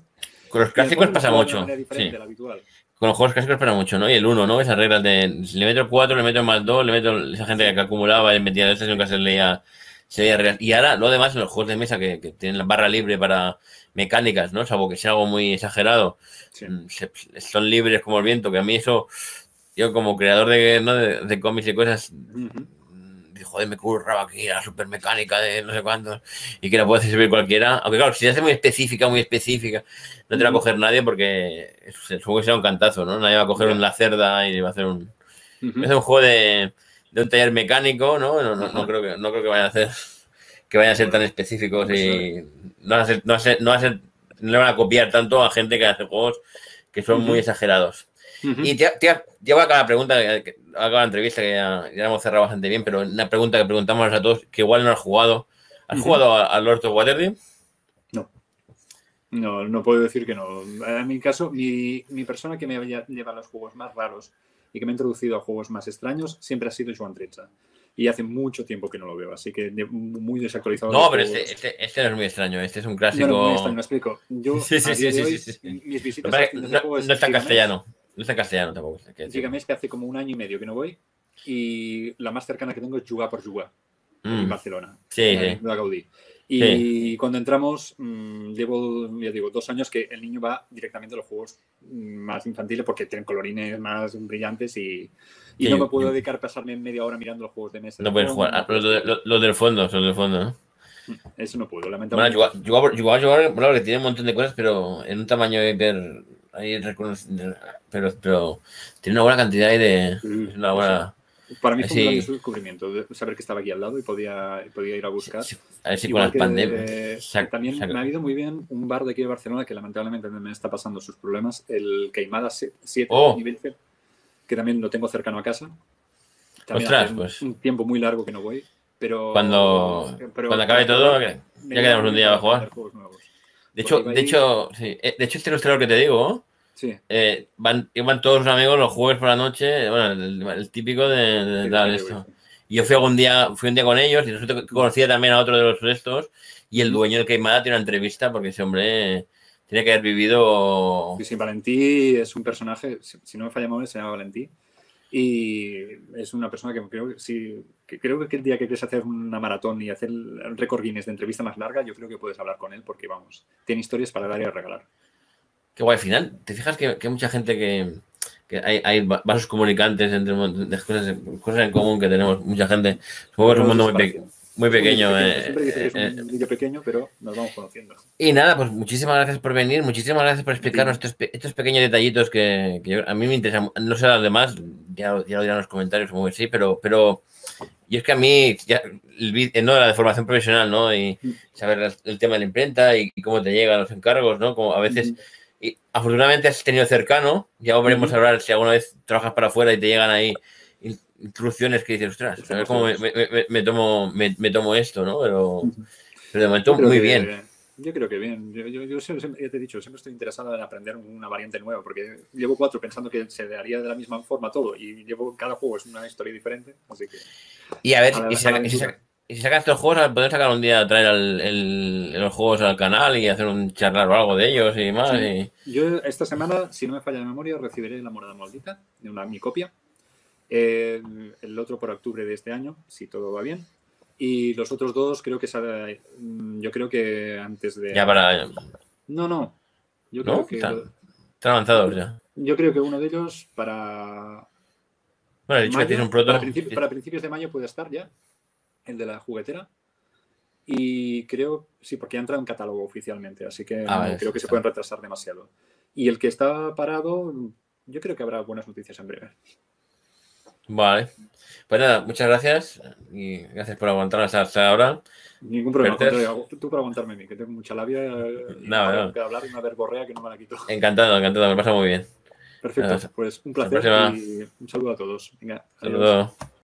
Con los clásicos pasa mucho. Sí. La habitual. Con los juegos clásicos pasa mucho, ¿no? Y el uno, ¿no? Esas reglas de le meto cuatro, le meto más dos, le meto esa gente sí. que acumulaba y metía de estas nunca se leía... Y ahora, lo demás, en los juegos de mesa que, que tienen la barra libre para mecánicas, ¿no? Salvo que sea algo muy exagerado, sí. se, son libres como el viento, que a mí eso, yo como creador de, ¿no? de, de cómics y cosas, uh-huh. joder, me curraba aquí la super mecánica de no sé cuántos, y que la puede hacer servir cualquiera, aunque claro, si se hace muy específica, muy específica, no te va a coger nadie porque el juego será un cantazo, ¿no? Nadie va a coger uh-huh. una cerda y va a hacer un... Uh-huh. Es un juego de... de un taller mecánico, ¿no? No, no, no creo que no creo que vayan a hacer que vayan a ser tan específicos y no van a ser, no van a ser, no van a ser, no van a copiar tanto a gente que hace juegos que son muy exagerados. Uh-huh. Y te, te, llevo a cada pregunta, a cada entrevista que ya, ya hemos cerrado bastante bien, pero una pregunta que preguntamos a todos, que igual no has jugado. ¿Has uh-huh. jugado a, a Lords of Waterdeep? No. No, no puedo decir que no. En mi caso, mi, mi persona que me lleva a los juegos más raros y que me ha introducido a juegos más extraños siempre ha sido Joan Trezza. Y hace mucho tiempo que no lo veo, así que de, muy desactualizado. No, pero este, este, este no es muy extraño, este es un clásico. No, no es muy extraño, lo explico. Yo, sí, sí, sí, sí, hoy, sí, sí. Mis visitas a no, no está en castellano, no está en castellano tampoco. Dígame, es que hace como un año y medio que no voy y la más cercana que tengo es Jugar por Jugar, mm. en Barcelona. Sí, eh, sí. La Gaudí. Y sí. cuando entramos, mmm, llevo, ya digo, dos años que el niño va directamente a los juegos más infantiles porque tienen colorines más brillantes y, y sí, no me puedo dedicar a pasarme media hora mirando los juegos de mesa. No puedes jugar, los lo, lo, lo del fondo, los del fondo, ¿no? Eso no puedo, lamentablemente. Bueno, jugar, jugar, jugar, claro que tiene un montón de cosas, pero en un tamaño hiper, ahí pero, pero tiene una buena cantidad ahí de... Una buena... Para mí fue un gran descubrimiento, de saber que estaba aquí al lado y podía, podía ir a buscar. Sí, sí. A ver si igual con las pandemias. También sac. me ha ido muy bien un bar de aquí de Barcelona que lamentablemente me está pasando sus problemas, el Queimada siete, oh. nivel siete, que también lo tengo cercano a casa. También Ostras, pues. Un tiempo muy largo que no voy, pero... Cuando, pero, cuando acabe todo, ya quedamos un día a jugar. De hecho, de, hecho, sí. de hecho, este ilustrador que te digo... Sí. Eh, van, van todos los amigos los jueves por la noche, bueno, el, el típico de, de, de tal, esto. Y yo fui algún día, fui un día con ellos y nosotros conocía también a otro de los restos y el dueño del Queimada tiene una entrevista porque ese hombre tiene que haber vivido... Sí, sí, Valentí es un personaje, si, si no me falla memoria, se llama Valentí y es una persona que creo que sí, que creo que el día que quieres hacer una maratón y hacer el récord Guinness de entrevista más larga, yo creo que puedes hablar con él porque, vamos, tiene historias para dar y regalar. Qué guay, al final, ¿te fijas que, que hay mucha gente que, que hay, hay vasos comunicantes entre cosas, cosas en común que tenemos? Mucha gente. Somos no, un mundo muy, pe, muy pequeño. Muy pequeño eh, siempre dices eh, que es un niño pequeño, pero nos vamos conociendo. Y nada, pues muchísimas gracias por venir, muchísimas gracias por explicarnos sí. estos, estos pequeños detallitos que, que yo, a mí me interesan. No sé a los demás, ya, ya lo dirán en los comentarios, como que sí, pero... pero y es que a mí, ya, el, no la de formación profesional, ¿no? Y saber el tema de la imprenta y, y cómo te llegan los encargos, ¿no? Como a veces... Mm. Y afortunadamente has tenido cercano, ya volveremos uh-huh. a hablar si alguna vez trabajas para afuera y te llegan ahí instrucciones que dices, ostras, a ver cómo me, me, me, me, tomo, me, me tomo esto, ¿no? Pero, pero de momento muy bien. bien. Yo creo que bien. Yo, yo, yo siempre, ya te he dicho, siempre estoy interesado en aprender una variante nueva, porque llevo cuatro pensando que se haría de la misma forma todo y llevo cada juego es una historia diferente, así que... Y a ver, a la, y, si a la, y, si Y si sacas estos juegos, podemos sacar un día, traer al, el, los juegos al canal y hacer un charlar o algo de ellos y más. Sí. Y... Yo esta semana, si no me falla la memoria, recibiré La Morada Maldita, una, mi copia. Eh, el otro por octubre de este año, si todo va bien. Y los otros dos creo que sale, yo creo que antes de... Ya para... No, no. Yo creo ¿No? que... Están, están avanzados ya. Yo creo que uno de ellos para... Bueno, he dicho mayo, que tiene un proto... Para, principi para principios de mayo puede estar ya. El de la juguetera. Y creo, sí, porque ya entra en catálogo oficialmente, así que ah, no, vale, creo que se pueden retrasar demasiado. Y el que está parado, yo creo que habrá buenas noticias en breve. Vale. Pues nada, muchas gracias. Y gracias por aguantarnos hasta ahora. Ningún problema. Tú por aguantarme a mí, que tengo mucha labia y no, no. que hablar y una verborrea que no me la quito. Encantado, encantado. Me pasa muy bien. Perfecto. Nada, pues un placer y un saludo a todos. Venga, saludos.